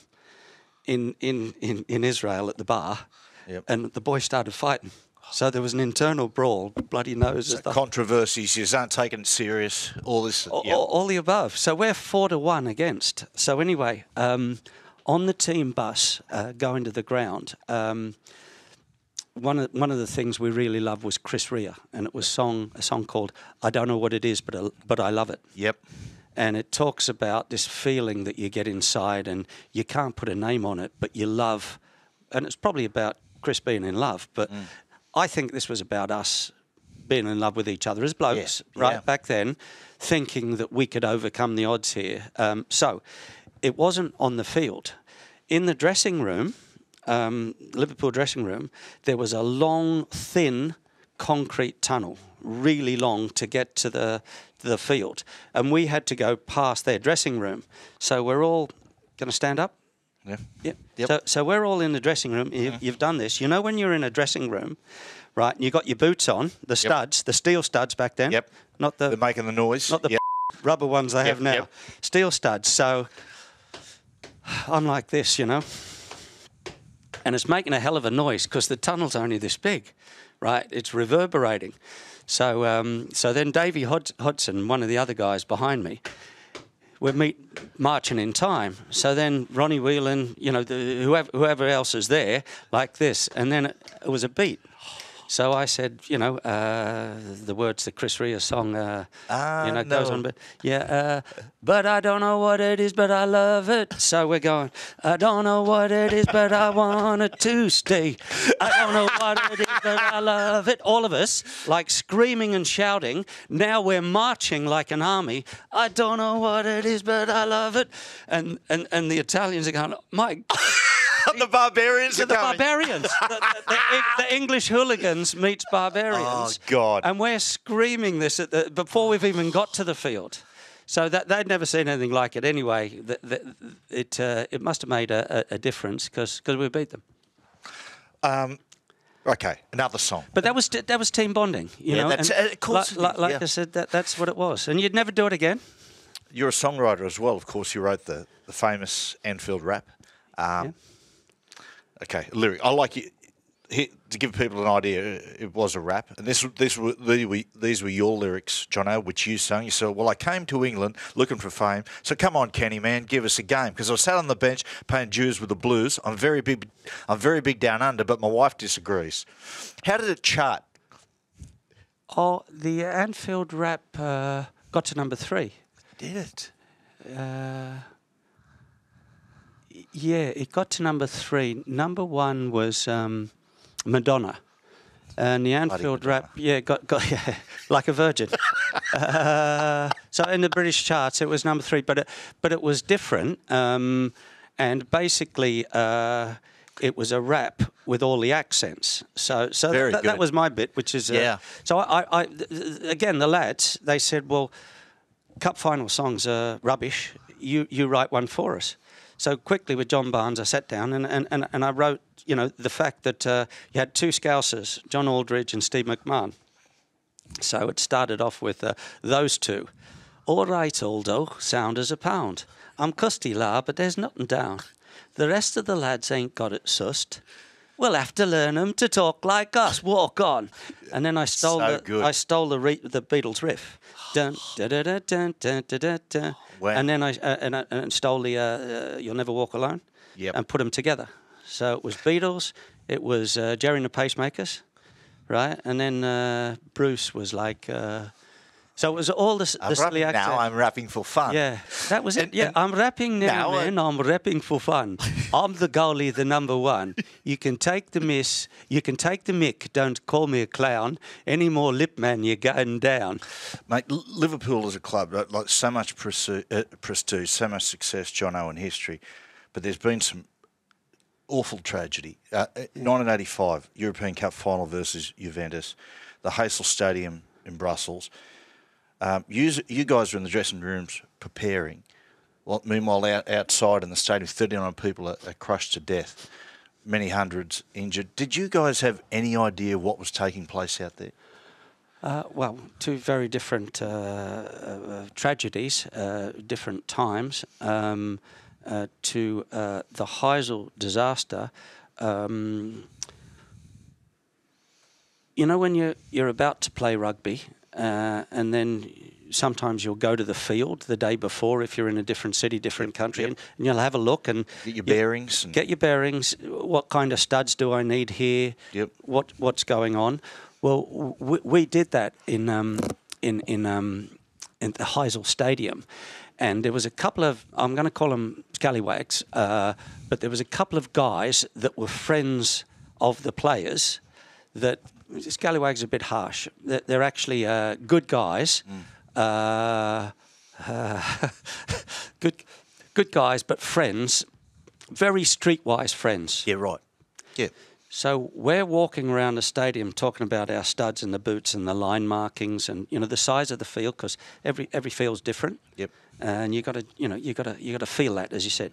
in, in, in, in Israel at the bar, yep. and the boys started fighting. So there was an internal brawl, bloody nose. So controversies, you aren't taking it serious, all this. All, yep. all, all the above. So we're four to one against. So anyway, um, on the team bus uh, going to the ground, um, One of, one of the things we really loved was Chris Rea, and it was song a song called "I Don't Know What It Is, but I, but I Love It." Yep. And it talks about this feeling that you get inside, and you can't put a name on it, but you love. And it's probably about Chris being in love, but mm. I think this was about us being in love with each other as blokes, yeah. right yeah. back then, thinking that we could overcome the odds here. Um, so, it wasn't on the field, in the dressing room. Um, Liverpool dressing room, there was a long, thin concrete tunnel, really long, to get to the to the field. And we had to go past their dressing room. So we're all going to stand up? Yeah. yeah. Yep. So, so we're all in the dressing room. You, yeah. You've done this. You know when you're in a dressing room, right, and you've got your boots on, the studs, yep. the steel studs back then. Yep. Not the... They're making the noise. Not the yep. rubber ones they yep. have now. Yep. Steel studs. So I'm like this, you know. And it's making a hell of a noise because the tunnel's only this big, right? It's reverberating. So um, so then Davey Hod Hodson, one of the other guys behind me, we're meet marching in time. So then Ronnie Whelan, you know, the, whoever, whoever else is there, like this. And then it, it was a beat. So I said, you know, uh, the words, the Chris Rea song, uh, uh, you know, no. goes on. But yeah, uh, but I don't know what it is, but I love it. So we're going, I don't know what it is, but I want it to stay. I don't know what it is, but I love it. All of us, like screaming and shouting. Now we're marching like an army. I don't know what it is, but I love it. And, and, and the Italians are going, my God. The barbarians are the coming. barbarians. the, the, the, the English hooligans meets barbarians. Oh, God. And we're screaming this at the, before we've even got to the field. So that, they'd never seen anything like it anyway. The, the, it, uh, it must have made a, a, a difference because we beat them. Um, okay, another song. But that was that was team bonding. You yeah, know? That's, and uh, of course. Like, like yeah. I said, that, that's what it was. And you'd never do it again. You're a songwriter as well. Of course, you wrote the, the famous Anfield rap. Um, yeah. Okay, lyric. I like you. he, to give people an idea, it was a rap. And this, this were, these were your lyrics, Jono, which you sang. You said, well, I came to England looking for fame. So come on, Kenny, man, give us a game. Because I sat on the bench paying dues with the Blues. I'm very big, I'm very big down under, but my wife disagrees. How did it chart? Oh, the Anfield rap uh, got to number three. Did it? Uh, yeah, it got to number three. Number one was um, Madonna, and the Anfield Bloody rap, Madonna. yeah, got got yeah, like a virgin. uh, so in the British charts, it was number three, but it, but it was different, um, and basically. Uh, It was a rap with all the accents. So, so th th that was my bit, which is uh, yeah. So I, I th th again, the lads, they said, "Well, cup final songs are rubbish. You, you write one for us." So quickly with John Barnes, I sat down and and and, and I wrote, you know, the fact that uh, you had two Scousers, John Aldridge and Steve McMahon. So it started off with uh, those two. All right, Aldo, sound as a pound. I'm custy la, but there's nothing down. The rest of the lads ain't got it sussed. We'll have to learn them to talk like us. Walk on. And then I stole so the good. I stole the re the Beatles riff. Dun, da, da, da, dun, da, da, da. Wow. And then I uh, and, uh, and stole the uh, uh, "You'll Never Walk Alone." Yep. And put them together. So it was Beatles. It was uh, Jerry and the Pacemakers, right? And then uh, Bruce was like. Uh, So it was all this. I'm this rapping the now. I'm rapping for fun. Yeah, that was it. And, yeah, and I'm rapping now, man. I'm rapping for fun. I'm the goalie, the number one. You can take the miss. You can take the mick. Don't call me a clown. Any more lip, man, you're going down. Mate, Liverpool is a club, right? Like so much prestige, so much success, Jono, in history. But there's been some awful tragedy. Uh, nineteen eighty-five, European Cup final versus Juventus. The Heysel Stadium in Brussels. Um, you, you guys are in the dressing rooms preparing. Well, meanwhile, out, outside in the stadium, thirty-nine people are, are crushed to death, many hundreds injured. Did you guys have any idea what was taking place out there? Uh, well, two very different uh, uh, tragedies, uh, different times. Um, uh, to uh, the Heysel disaster, um, you know, when you're, you're about to play rugby. Uh, and then sometimes you'll go to the field the day before if you're in a different city, different country, yep. and, and you'll have a look and get your bearings. And get your bearings. What kind of studs do I need here? Yep. What what's going on? Well, w we did that in um, in in um, in the Heysel Stadium, and there was a couple of I'm going to call them scallywags, uh, but there was a couple of guys that were friends of the players that. Scallywag's a bit harsh. They're, they're actually uh, good guys, mm. uh, uh, good, good guys, but friends, very streetwise friends. Yeah, right. Yeah. So we're walking around the stadium talking about our studs and the boots and the line markings and you know the size of the field because every every field's different. Yep. And you got to you know you got to you got to feel that as you said.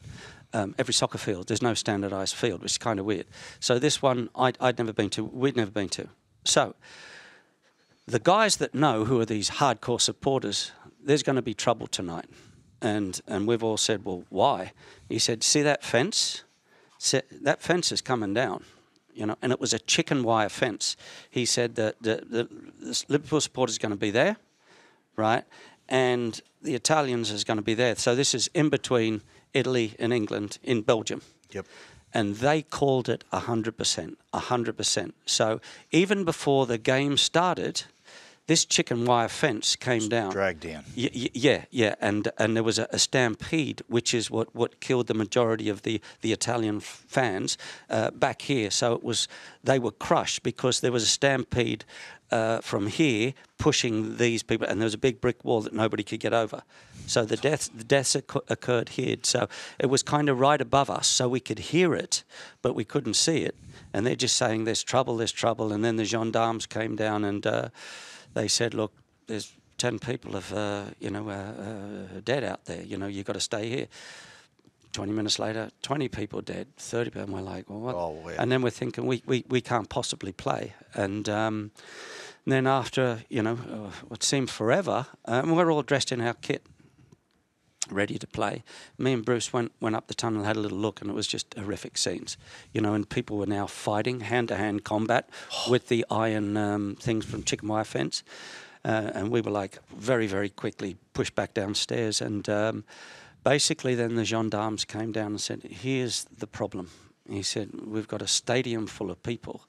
Um, every soccer field, there's no standardised field, which is kind of weird. So this one I'd, I'd never been to. We'd never been to. So the guys that know who are these hardcore supporters, there's going to be trouble tonight. And and we've all said, well, why? He said, see that fence? See, that fence is coming down. You know, and it was a chicken wire fence. He said that the, the, the Liverpool supporters going to be there, right? And the Italians is going to be there. So this is in between Italy and England in Belgium. Yep. And they called it one hundred percent, one hundred percent. So even before the game started, this chicken wire fence came Just down. Dragged down. Y yeah, yeah. And and there was a, a stampede, which is what, what killed the majority of the, the Italian fans uh, back here. So it was they were crushed because there was a stampede uh, from here pushing these people. And there was a big brick wall that nobody could get over. So the deaths, the deaths occurred here. So it was kind of right above us. So we could hear it, but we couldn't see it. And they're just saying there's trouble, there's trouble. And then the gendarmes came down and... Uh, They said, look, there's ten people of, uh, you know, uh, uh, dead out there. You know, you've got to stay here. twenty minutes later, twenty people dead, thirty people. And we're like, well, what? Oh, yeah. And then we're thinking, we, we, we can't possibly play. And, um, and then after, you know, uh, what seemed forever, um, we're all dressed in our kit. ready to play. Me and Bruce went, went up the tunnel, had a little look, and it was just horrific scenes. You know, and people were now fighting, hand-to-hand combat with the iron um, things from chicken wire fence. Uh, and we were like very, very quickly pushed back downstairs. And um, basically then the gendarmes came down and said, here's the problem. He said, we've got a stadium full of people,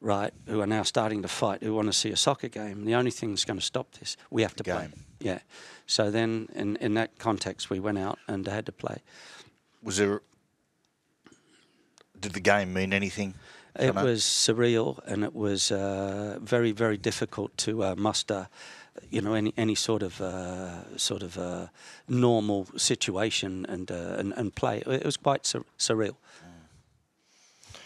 right, who are now starting to fight, who want to see a soccer game. The only thing that's going to stop this, we have to play. Yeah. So then in, in that context, we went out and had to play. Was there, did the game mean anything? It was surreal, and it was uh, very, very difficult to uh, muster, you know, any any sort of uh, sort of uh, normal situation and, uh, and and play. It was quite sur surreal. Mm.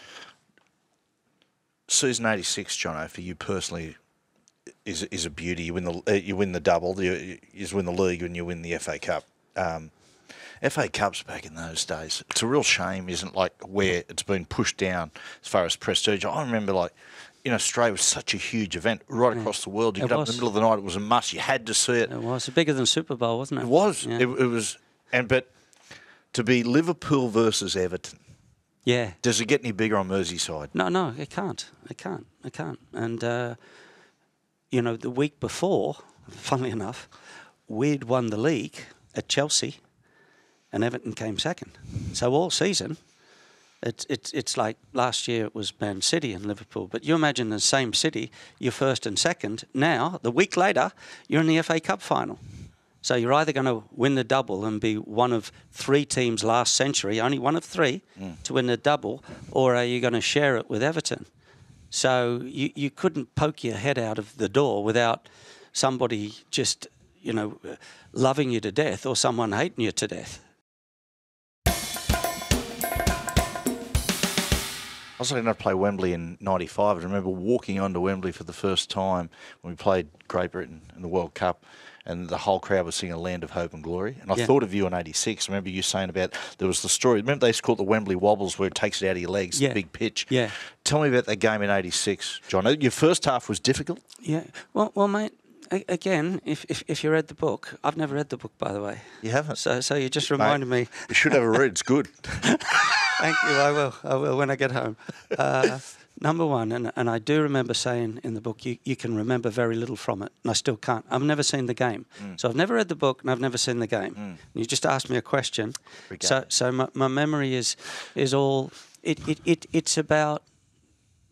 Season eighty-six, Jono, for you personally, is is a beauty. You win the uh, you win the double, you, you win the league, and you win the F A Cup. Um, F A Cups back in those days, it's a real shame, isn't it, like where it's been pushed down as far as prestige. I remember, like, in Australia, it was such a huge event right yeah. across the world. You it got was. up in the middle of the night, it was a must. You had to see it. It was bigger than Super Bowl, wasn't it? It was. Yeah. It, it was. And but to be Liverpool versus Everton, yeah. Does it get any bigger on Merseyside? No, no, it can't. It can't. It can't. And uh, you know, the week before, funnily enough, we'd won the league at Chelsea. And Everton came second. So all season, it's it's it's like last year it was Man City and Liverpool. But you imagine the same city, you're first and second. Now, the week later, you're in the F A Cup final. So you're either going to win the double and be one of three teams last century, only one of three, mm. to win the double, or are you going to share it with Everton? So you, you couldn't poke your head out of the door without somebody just, you know, loving you to death or someone hating you to death. I was lucky enough to play Wembley in ninety-five. I remember walking onto Wembley for the first time when we played Great Britain in the World Cup, and the whole crowd was singing Land of Hope and Glory. And I yeah. thought of you in eighty-six. I remember you saying about, there was the story, remember they used to call it the Wembley Wobbles, where it takes it out of your legs, yeah. the big pitch. Yeah. Tell me about that game in eighty-six, John. Your first half was difficult? Yeah. Well, well mate, again, if, if if you read the book, I've never read the book, by the way. You haven't? So, so you just reminded mate, me. You should have a read. It's good. Thank you, I will. I will when I get home. Uh, number one, and, and I do remember saying in the book, you, you can remember very little from it, and I still can't. I've never seen the game. Mm. So I've never read the book, and I've never seen the game. Mm. You just asked me a question. So so my, my memory is is all, it, it, it it's about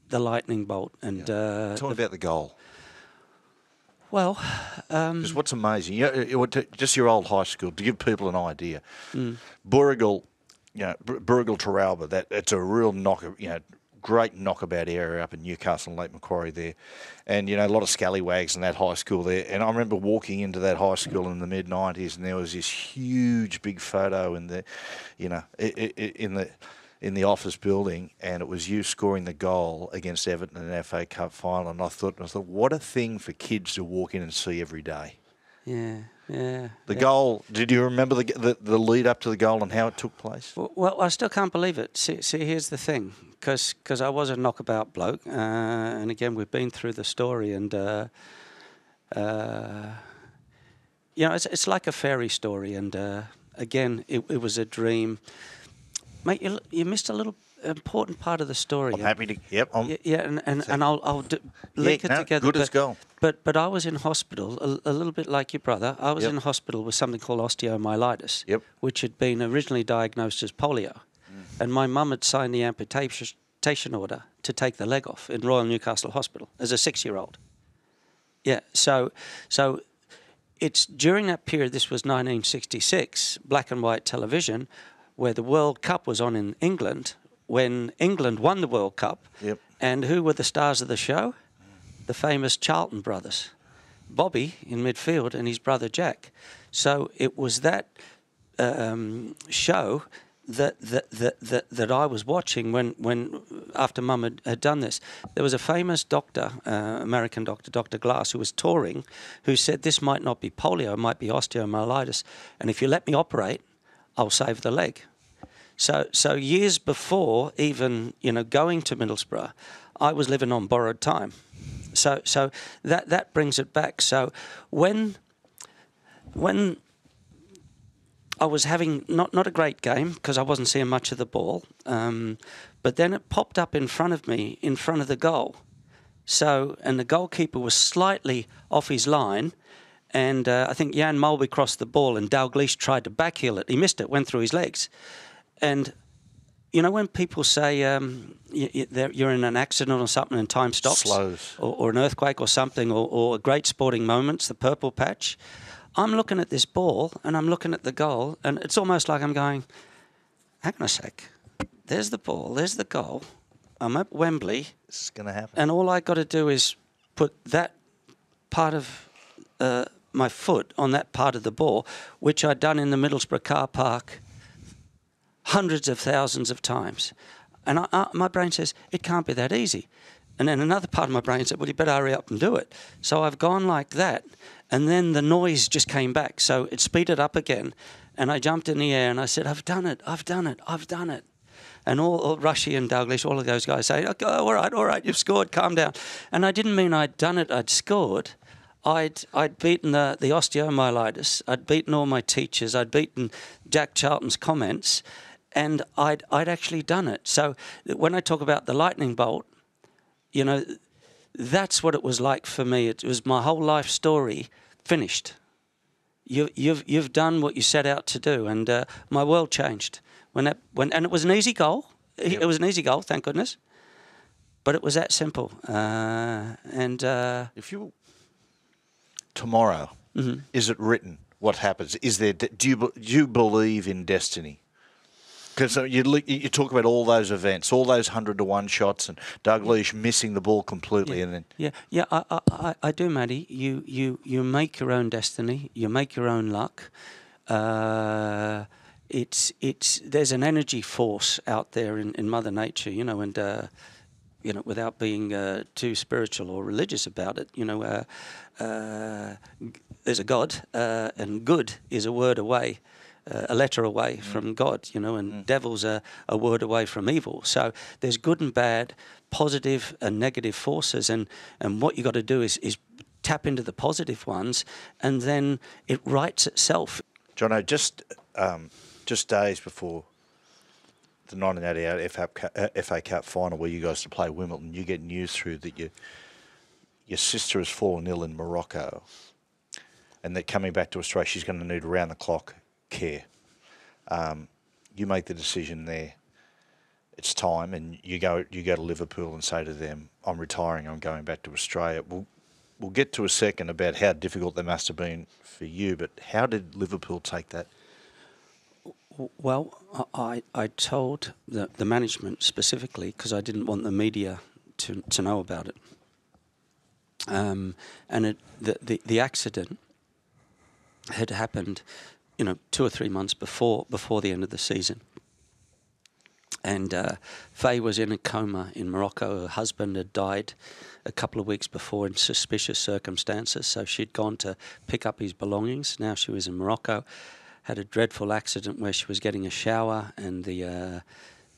the lightning bolt. and yeah. uh, Talk about the goal. Well, um... Because what's amazing, you know, just your old high school, to give people an idea, mm. Bourgill... You know, Bourgill Teralba, that it's a real knock, you know, great knockabout area up in Newcastle and Lake Macquarie there. And, you know, a lot of scallywags in that high school there. And I remember walking into that high school in the mid nineties, and there was this huge big photo in the, you know, in the in the office building, and it was you scoring the goal against Everton in the F A Cup final. And I thought, I thought, what a thing for kids to walk in and see every day. Yeah. Yeah. The yeah. goal, did you remember the, the the lead up to the goal and how it took place? Well, well I still can't believe it. See, see here's the thing, because because I was a knockabout bloke, uh, and again, we've been through the story, and, uh, uh, you know, it's, it's like a fairy story, and, uh, again, it, it was a dream. Mate, you, you missed a little important part of the story. I'm happy to, yep. I'm yeah, yeah, and, and, and I'll, I'll d link yeah, it no, together. Good but, as gold. But, but I was in hospital, a, a little bit like your brother. I was yep. in hospital with something called osteomyelitis, yep. which had been originally diagnosed as polio. Mm. And my mum had signed the amputation order to take the leg off in Royal Newcastle Hospital as a six-year-old. Yeah, so, so it's during that period, this was nineteen sixty-six, black and white television, where the World Cup was on in England, when England won the World Cup. Yep. And who were the stars of the show? The famous Charlton brothers. Bobby in midfield and his brother Jack. So it was that um, show that, that, that, that, that I was watching when, when after Mum had, had done this. There was a famous doctor, uh, American doctor, Doctor Glass, who was touring, who said, this might not be polio, it might be osteomyelitis. And if you let me operate, I'll save the leg. So, so years before even, you know, going to Middlesbrough, I was living on borrowed time. So, so that that brings it back. So, when when I was having not, not a great game because I wasn't seeing much of the ball. Um, but then it popped up in front of me, in front of the goal. So, and the goalkeeper was slightly off his line. And uh, I think Jan Mulby crossed the ball and Dalglish tried to backheel it. He missed it, went through his legs. And, you know, when people say um, you, you're in an accident or something and time stops. Slows. Or, or an earthquake or something, or, or a great sporting moments, the purple patch. I'm looking at this ball and I'm looking at the goal and it's almost like I'm going, hang on a sec, there's the ball, there's the goal, I'm at Wembley. This is going to happen. And all I got to do is put that part of uh, my foot on that part of the ball, which I'd done in the Middlesbrough car park hundreds of thousands of times. And I, I, my brain says, it can't be that easy. And then another part of my brain said, well, you better hurry up and do it. So I've gone like that. And then the noise just came back. So it speeded up again. And I jumped in the air and I said, I've done it, I've done it, I've done it. And all, all Rushy and Douglas, all of those guys say, okay, all right, all right, you've scored, calm down. And I didn't mean I'd done it, I'd scored. I'd, I'd beaten the, the osteomyelitis. I'd beaten all my teachers. I'd beaten Jack Charlton's comments. And I'd, I'd actually done it. So when I talk about the lightning bolt, you know, that's what it was like for me. It was my whole life story finished. You, you've you've done what you set out to do, and uh, my world changed when that when and it was an easy goal. Yep. It was an easy goal, thank goodness. But it was that simple. Uh, and uh, if you tomorrow, mm-hmm. Is it written? What happens? Is there? Do you do you believe in destiny? Because you, you talk about all those events, all those hundred to one shots and Dalglish missing the ball completely. Yeah, and then yeah, yeah I, I, I do, Matty. You, you, you make your own destiny. You make your own luck. Uh, it's, it's, there's an energy force out there in, in Mother Nature, you know, and uh, you know, without being uh, too spiritual or religious about it, you know, uh, uh, there's a God uh, and good is a word away. Uh, a letter away mm. from God, you know, and mm. devils are a word away from evil. So there's good and bad, positive and negative forces, and, and what you got to do is, is tap into the positive ones, and then it rights itself. Jono, just um, just days before the nineteen eighty-eight F A Cup final where you guys to play Wimbledon, you get news through that you, your sister is four nil in Morocco, and that coming back to Australia, she's going to need around the clock care. Um, you make the decision there. It's time, and you go. You go to Liverpool and say to them, "I'm retiring. I'm going back to Australia." We'll we'll get to a second about how difficult that must have been for you. But how did Liverpool take that? Well, I I told the the management specifically because I didn't want the media to to know about it. Um, and it, the, the the accident had happened, you know, two or three months before before the end of the season. And uh, Faye was in a coma in Morocco. Her husband had died a couple of weeks before in suspicious circumstances, so she'd gone to pick up his belongings. Now she was in Morocco, had a dreadful accident where she was getting a shower and the, uh,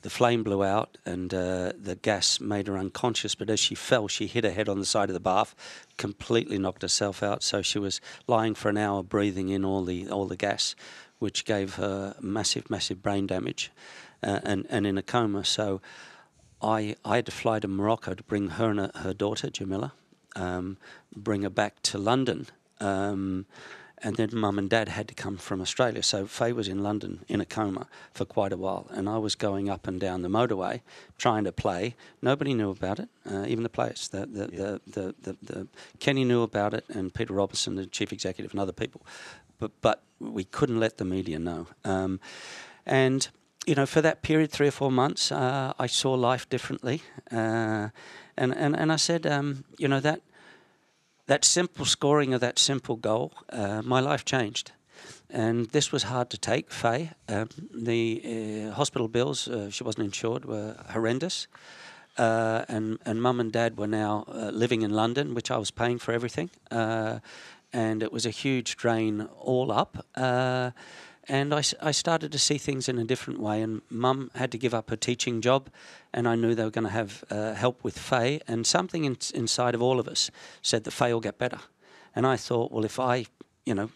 the flame blew out and uh, the gas made her unconscious, but as she fell, she hit her head on the side of the bath, completely knocked herself out. So she was lying for an hour breathing in all the all the gas, which gave her massive, massive brain damage uh, and, and in a coma. So I, I had to fly to Morocco to bring her and her daughter, Jamila, um, bring her back to London. Um, And then Mum and Dad had to come from Australia. So Faye was in London in a coma for quite a while. And I was going up and down the motorway trying to play. Nobody knew about it, uh, even the players. The, the, yeah. the, the, the, the Kenny knew about it and Peter Robinson, the chief executive, and other people. But, but we couldn't let the media know. Um, and, you know, for that period, three or four months, uh, I saw life differently. Uh, and, and, and I said, um, you know, that, That simple scoring of that simple goal, uh, my life changed. And this was hard to take, Faye. Um, the uh, hospital bills, uh, she wasn't insured, were horrendous. Uh, and, and Mum and Dad were now uh, living in London, which I was paying for everything. Uh, and it was a huge drain all up. Uh, and I, I started to see things in a different way. And Mum had to give up her teaching job. And I knew they were going to have uh, help with Faye. And something in, inside of all of us said that Faye will get better. And I thought, well, if I, you know,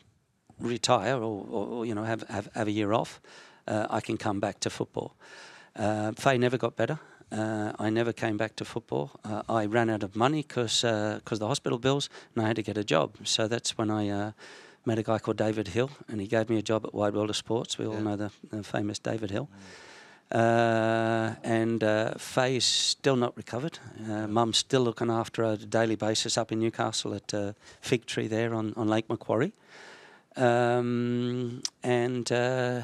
retire or, or you know have, have, have a year off, uh, I can come back to football. Uh, Faye never got better. Uh, I never came back to football. Uh, I ran out of money because uh, the hospital bills, and I had to get a job. So that's when I uh, met a guy called David Hill, and he gave me a job at Wide World of Sports. We all yeah. know the, the famous David Hill. Mm. Uh, and uh, Faye is still not recovered. Uh, Mum's still looking after her on a daily basis up in Newcastle at uh, Fig Tree there on, on Lake Macquarie. Um, and... Uh,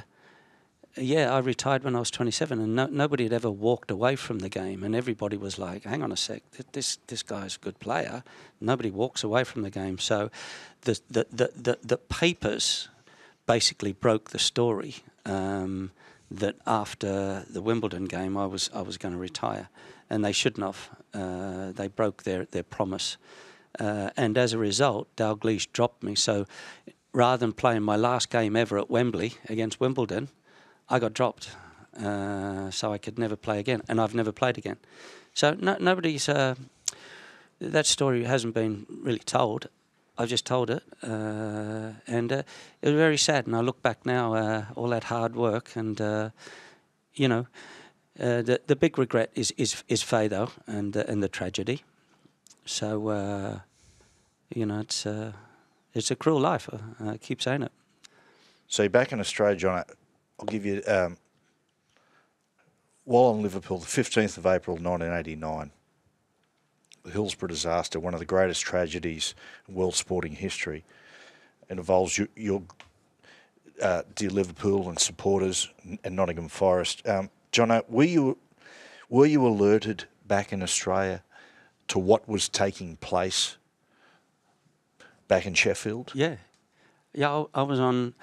Yeah, I retired when I was twenty-seven, and no, nobody had ever walked away from the game, and everybody was like, hang on a sec, th this this guy's a good player. Nobody walks away from the game. So the, the, the, the, the papers basically broke the story um, that after the Wimbledon game I was, I was going to retire, and they shouldn't have. Uh, they broke their, their promise. Uh, and as a result, Dalgleish dropped me. So rather than playing my last game ever at Wembley against Wimbledon, I got dropped, uh, so I could never play again, and I've never played again. So no, nobody's, uh, that story hasn't been really told. I've just told it, uh, and uh, it was very sad, and I look back now, uh, all that hard work, and, uh, you know, uh, the, the big regret is, is, is Faye, though, and, uh, and the tragedy. So, uh, you know, it's, uh, it's a cruel life. I, I keep saying it. So you're back in Australia, John. I'll give you, um, while on Liverpool, the fifteenth of April nineteen eighty-nine, the Hillsborough disaster, one of the greatest tragedies in world sporting history. It involves your, your uh, dear Liverpool and supporters and Nottingham Forest. Um, Jono, were you, were you alerted back in Australia to what was taking place back in Sheffield? Yeah. Yeah, I, I was on,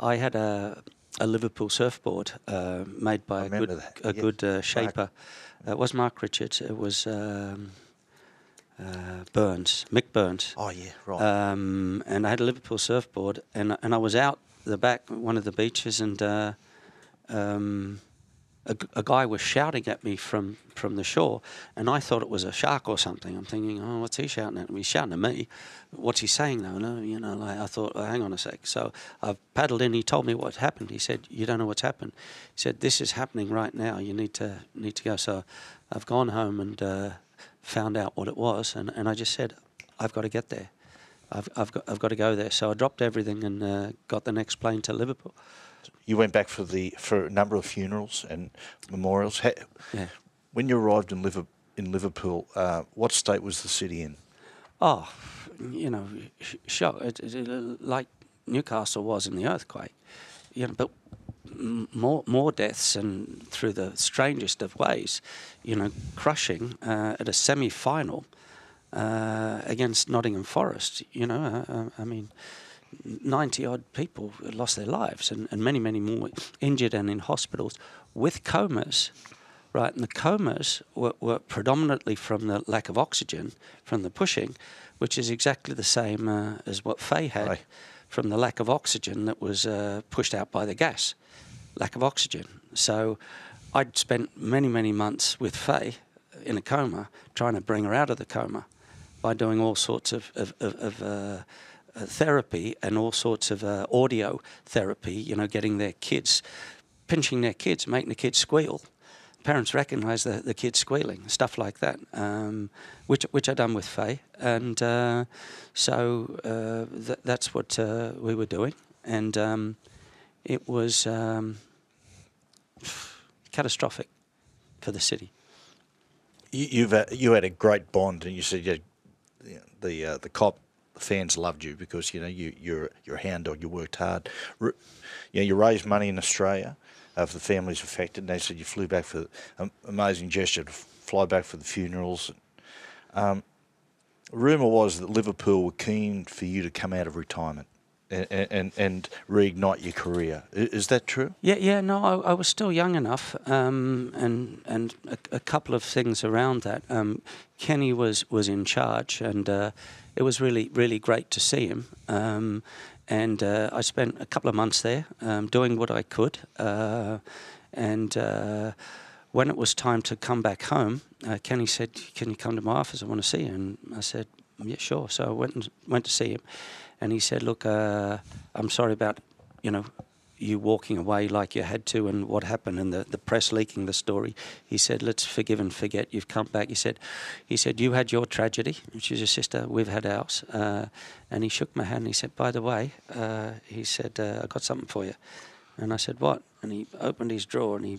I had a... a Liverpool surfboard uh, made by I a good, that. a yes. good uh, shaper. Uh, it was Mark Richards. It was um, uh, Burns, Mick Burns. Oh yeah, right. Um, and I had a Liverpool surfboard, and and I was out the back one of the beaches, and uh, um, a, a guy was shouting at me from from the shore, and I thought it was a shark or something. I'm thinking, oh, what's he shouting at? And he's shouting at me. What's he saying though? No, you know, like I thought, oh, hang on a sec. So I've paddled in. He told me what happened. He said, "You don't know what's happened." He said, "This is happening right now. You need to need to go." So I've gone home and uh, found out what it was, and, and I just said, "I've got to get there. I've I've got I've got to go there." So I dropped everything and uh, got the next plane to Liverpool. You went back for the for a number of funerals and memorials. Yeah. When you arrived in Liverpool, in Liverpool, uh, what state was the city in? Oh. You know, sh shock, it, it, like Newcastle was in the earthquake. You know, but m more more deaths, and through the strangest of ways. You know, crushing uh, at a semi-final uh, against Nottingham Forest. You know, uh, I mean, ninety odd people lost their lives, and, and many, many more injured and in hospitals with comas. Right, and the comas were, were predominantly from the lack of oxygen from the pushing, which is exactly the same uh, as what Faye had Aye. from the lack of oxygen that was uh, pushed out by the gas, lack of oxygen. So I'd spent many, many months with Faye in a coma, trying to bring her out of the coma by doing all sorts of, of, of, of uh, therapy and all sorts of uh, audio therapy, you know, getting their kids, pinching their kids, making the kids squeal. Parents recognise the, the kids squealing, stuff like that, um, which which I done with Faye, and uh, so uh, th that's what uh, we were doing, and um, it was um, catastrophic for the city. You, you've uh, you had a great bond, and you said you had, you know, the uh, the cop the fans loved you because you know you you're you're a hound dog, you worked hard, Re you know, you raised money in Australia. Uh, for the families affected, and they said you flew back for an amazing gesture to fly back for the funerals. Um, rumour was that Liverpool were keen for you to come out of retirement and and, and reignite your career. Is that true? Yeah, yeah. No, I, I was still young enough, um, and and a, a couple of things around that. Um, Kenny was was in charge, and uh, it was really really great to see him. Um, And uh, I spent a couple of months there um, doing what I could. Uh, and uh, when it was time to come back home, uh, Kenny said, "Can you come to my office? I want to see you." And I said, yeah, sure. So I went and went to see him, and he said, look, uh, I'm sorry about, you know, you walking away like you had to and what happened and the, the press leaking the story. He said, let's forgive and forget. You've come back. He said, he said, you had your tragedy, which is your sister. We've had ours. Uh, and he shook my hand and he said, by the way, uh, he said, uh, I got something for you. And I said, what? And he opened his drawer and he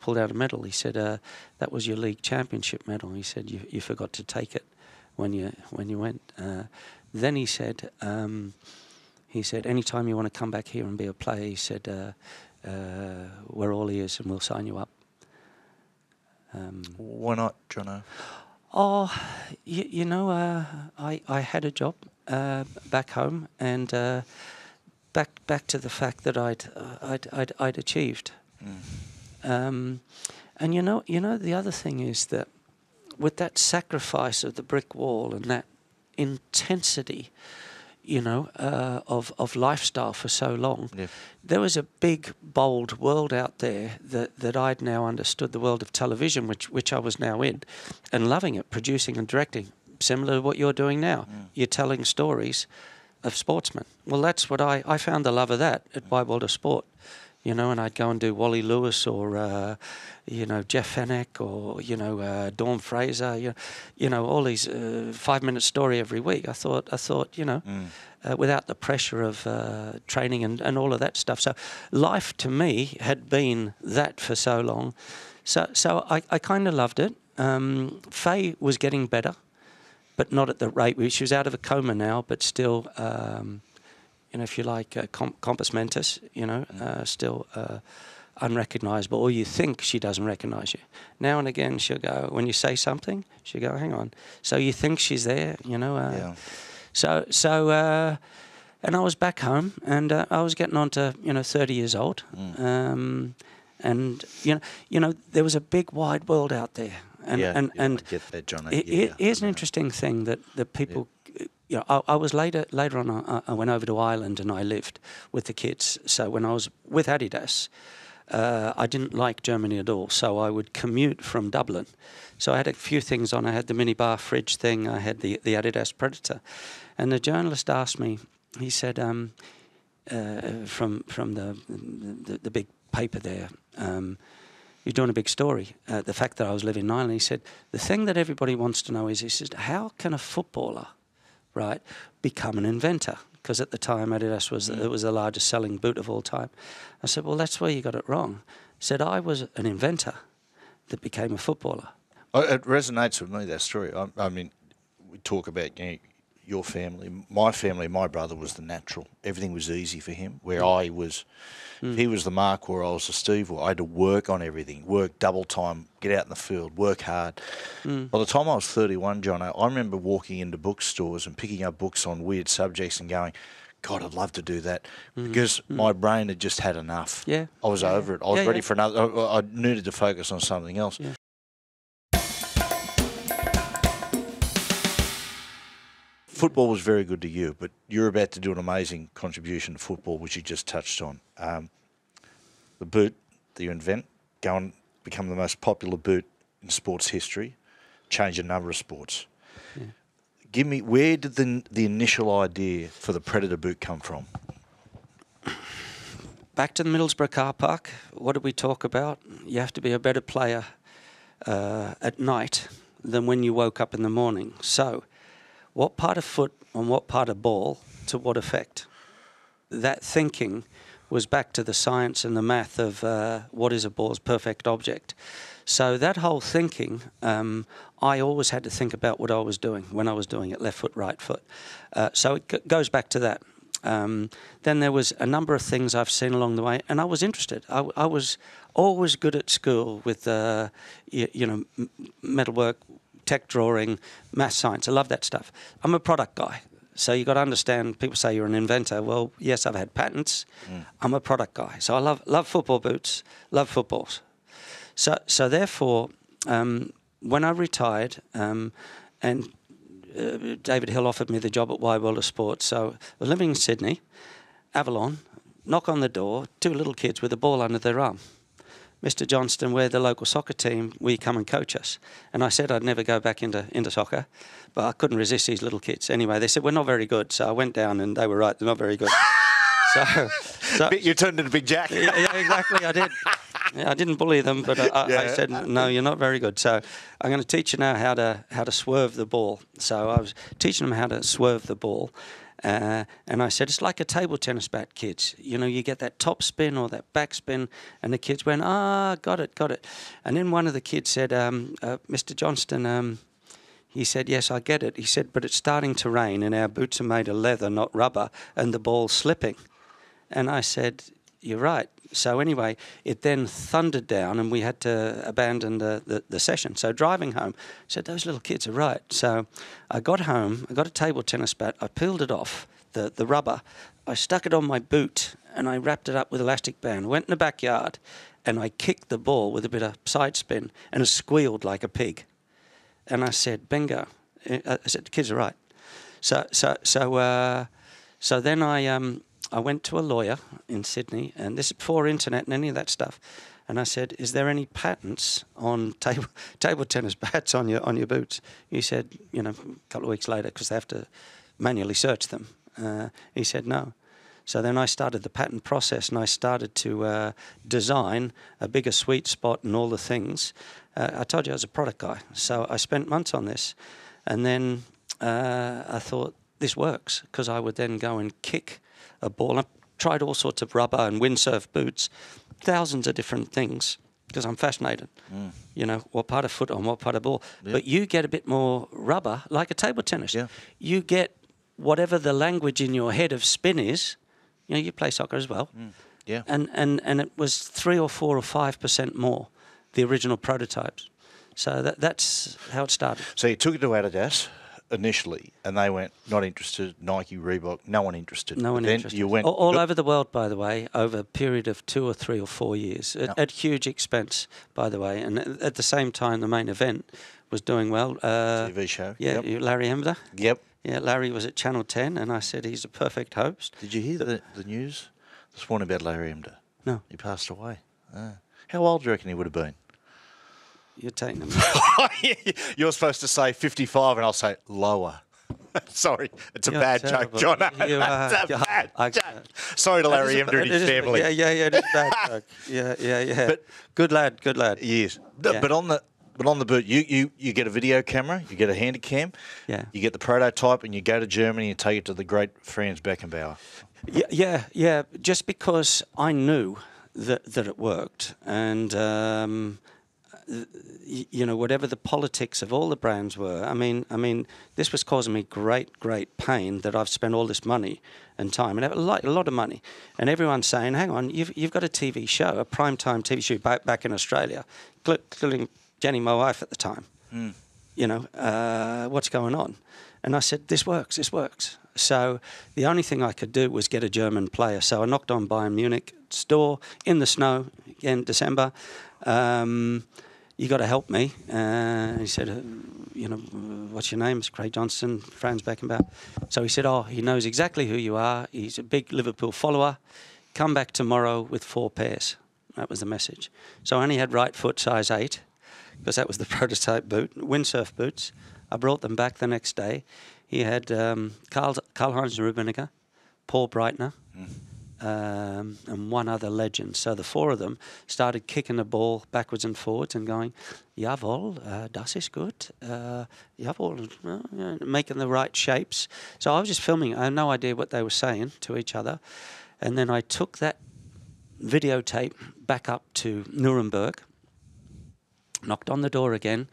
pulled out a medal. He said, uh, that was your league championship medal. He said, you, you forgot to take it when you, when you went. Uh, then he said... Um, He said, anytime you want to come back here and be a player, he said, uh, uh, we're all ears and we'll sign you up. Um, Why not, Jono? Oh, you, you know, uh, I, I had a job uh, back home, and uh, back back to the fact that I'd I'd I'd, I'd achieved. Mm. Um, and you know, you know, the other thing is that with that sacrifice of the brick wall and that intensity, you know, uh, of, of lifestyle for so long. Yeah. There was a big, bold world out there that, that I'd now understood, the world of television, which, which I was now in, and loving it, producing and directing, similar to what you're doing now. Yeah. You're telling stories of sportsmen. Well, that's what I, I found the love of that at Wide World of Sport, you know, and I'd go and do Wally Lewis or, uh, you know, Jeff Fennec or, you know, uh, Dawn Fraser, you know, you know all these uh, five-minute story every week. I thought, I thought, you know, mm. uh, without the pressure of uh, training and, and all of that stuff. So life to me had been that for so long. So so I, I kind of loved it. Um, Faye was getting better, but not at the rate. She was out of a coma now, but still... Um, you know, if you like, uh, comp compass mentis, you know, uh, still uh, unrecognisable, or you think she doesn't recognise you. Now and again, she'll go, when you say something, she'll go, hang on. So you think she's there, you know. Uh, yeah. So, so uh, and I was back home, and uh, I was getting on to, you know, thirty years old. Mm. Um, and, you know, you know, there was a big wide world out there. And, yeah, and, yeah, and I get that, John. I it, yeah, here's yeah. an interesting thing that, that people... Yeah. You know, I, I was later. Later on, I, I went over to Ireland and I lived with the kids. So when I was with Adidas, uh, I didn't like Germany at all. So I would commute from Dublin. So I had a few things on. I had the minibar fridge thing. I had the the Adidas Predator, and the journalist asked me. He said, um, uh, from from the, the the big paper there. Um, You're doing a big story, uh, the fact that I was living in Ireland. He said, the thing that everybody wants to know is, he said, how can a footballer, right, become an inventor? Because at the time, Adidas was, mm. it was the largest selling boot of all time. I said, well, that's where you got it wrong. He said, I was an inventor that became a footballer. Oh, it resonates with me, that story. I, I mean, we talk about, you know, your family, my family, my brother was the natural. Everything was easy for him. Where I was, mm. he was the mark where I was the Steve. Where I had to work on everything, work double time, get out in the field, work hard. Mm. By the time I was thirty-one, John, I remember walking into bookstores and picking up books on weird subjects and going, God, I'd love to do that, mm. because mm. my brain had just had enough. Yeah, I was yeah. over it. I was yeah, ready yeah. for another. I, I needed to focus on something else. Yeah. Football was very good to you, but you're about to do an amazing contribution to football, which you just touched on. Um, the boot that you invent, go and become the most popular boot in sports history, change a number of sports. Yeah. Give me, where did the, the initial idea for the Predator boot come from? Back to the Middlesbrough car park. What did we talk about? You have to be a better player uh, at night than when you woke up in the morning. So... what part of foot and what part of ball to what effect? That thinking was back to the science and the math of uh, what is a ball's perfect object. So that whole thinking, um, I always had to think about what I was doing when I was doing it, left foot, right foot. Uh, so it g goes back to that. Um, then there was a number of things I've seen along the way, and I was interested. I, I was always good at school with, uh, you, you know, m metalwork, tech drawing, math, science. I love that stuff. I'm a product guy. So you've got to understand, people say you're an inventor. Well, yes, I've had patents. Mm. I'm a product guy. So I love love football boots, love footballs. So so therefore, um, when I retired, um, and uh, David Hill offered me the job at Wide World of Sport. So I was living in Sydney, Avalon, knock on the door, two little kids with a ball under their arm. Mister Johnston, we're the local soccer team, will you come and coach us? And I said I'd never go back into, into soccer, but I couldn't resist these little kids. Anyway, they said, we're not very good. So I went down and they were right, they're not very good. so, so You turned into Big Jack. Yeah, yeah, exactly, I did. Yeah, I didn't bully them, but I, I, yeah. I said, no, you're not very good. So I'm going to teach you now how to, how to swerve the ball. So I was teaching them how to swerve the ball. Uh, and I said, it's like a table tennis bat, kids. You know, you get that top spin or that back spin. And the kids went, ah, got it, got it. And then one of the kids said, um, uh, Mister Johnston, um, he said, yes, I get it. He said, but it's starting to rain and our boots are made of leather, not rubber, and the ball's slipping. And I said, you're right. So anyway, it then thundered down and we had to abandon the, the, the session. So driving home, I said, those little kids are right. So I got home, I got a table tennis bat, I peeled it off, the, the rubber, I stuck it on my boot and I wrapped it up with elastic band, went in the backyard and I kicked the ball with a bit of side spin and it squealed like a pig. And I said, bingo. I said, the kids are right. So, so, so, uh, so then I... Um, I went to a lawyer in Sydney, and this is before internet and any of that stuff. And I said, "Is there any patents on table table tennis bats on your on your boots?" He said, "You know, a couple of weeks later, because they have to manually search them." Uh, he said, "No." So then I started the patent process, and I started to uh, design a bigger sweet spot and all the things. Uh, I told you I was a product guy, so I spent months on this, and then uh, I thought this works because I would then go and kick a ball. I've tried all sorts of rubber and windsurf boots, thousands of different things, because I'm fascinated. Mm. You know, what part of foot on, what part of ball. Yeah. But you get a bit more rubber, like a table tennis. Yeah. You get whatever the language in your head of spin is. You know, you play soccer as well. Mm. Yeah. And, and, and it was three or four or five percent more, the original prototypes. So that, that's how it started. So you took it to Adidas initially, and they went, not interested. Nike, Reebok, no one interested. No one then interested. You went all, all over the world, by the way, over a period of two or three or four years, at, no. at huge expense, by the way. And at the same time, the main event was doing well. Uh, T V show. Yeah, yep. Larry Emder. Yep. Yeah, Larry was at Channel ten, and I said he's a perfect host. Did you hear the, the news this morning about Larry Emder? No. He passed away. Ah. How old do you reckon he would have been? You're taking them. You're supposed to say fifty-five, and I'll say lower. Sorry, it's a You're bad terrible. joke, John. You are, it's a bad I, joke. I, Sorry to Larry Emder and his family. Yeah, yeah, yeah, it's a bad joke. Yeah, yeah, yeah. But good lad, good lad. Yes, yeah. But on the but on the boot, you you you get a video camera, you get a handy cam, yeah. You get the prototype, and you go to Germany and take it to the great Franz Beckenbauer. Yeah, yeah, yeah. Just because I knew that that it worked, and. Um, You know, whatever the politics of all the brands were, I mean, I mean, this was causing me great, great pain that I've spent all this money and time and a lot, a lot of money, and everyone's saying, "Hang on, you've you've got a T V show, a primetime T V show back back in Australia," including Jenny, my wife at the time. Mm. You know, uh, what's going on? And I said, "This works. This works." So the only thing I could do was get a German player. So I knocked on Bayern Munich store in the snow again, December. Um, You got to help me. Uh, he said, uh, you know, what's your name? It's Craig Johnston, Franz Beckenbauer. So he said, oh, he knows exactly who you are. He's a big Liverpool follower. Come back tomorrow with four pairs. That was the message. So I only had right foot size eight because that was the prototype boot, windsurf boots. I brought them back the next day. He had um, Karl, Karl-Heinz Rummenigge, Paul Breitner, mm. Um, and one other legend. So the four of them started kicking the ball backwards and forwards and going, jawohl, uh, das ist gut, uh, jawohl, uh, making the right shapes. So I was just filming. I had no idea what they were saying to each other. And then I took that videotape back up to Nuremberg, knocked on the door again,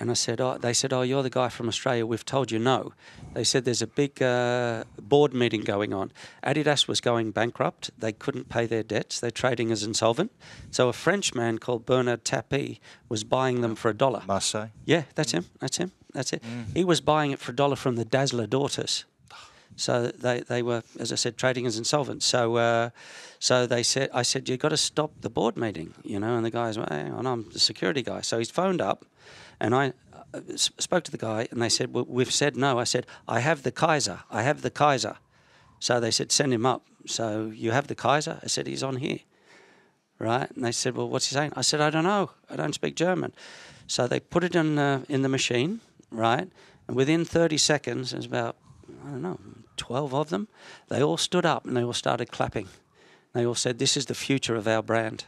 and I said, oh, they said, oh, you're the guy from Australia. We've told you no. They said there's a big uh, board meeting going on. Adidas was going bankrupt. They couldn't pay their debts. They're trading as insolvent. So a French man called Bernard Tapie was buying them for a dollar. Marseille? Yeah, that's him. That's him. That's it. Mm. He was buying it for a dollar from the Dazzler daughters. So they, they were, as I said, trading as insolvent. So uh, so they said, I said, you've got to stop the board meeting, you know. And the guy's, well, hang on, I'm the security guy. So he's phoned up. And I uh, spoke to the guy, and they said, well, we've said no. I said, I have the Kaiser. I have the Kaiser. So they said, send him up. So you have the Kaiser? I said, he's on here. right? And they said, well, what's he saying? I said, I don't know. I don't speak German. So they put it in the, in the machine, right? And within thirty seconds, there's about, I don't know, twelve of them. They all stood up and they all started clapping. They all said, this is the future of our brand.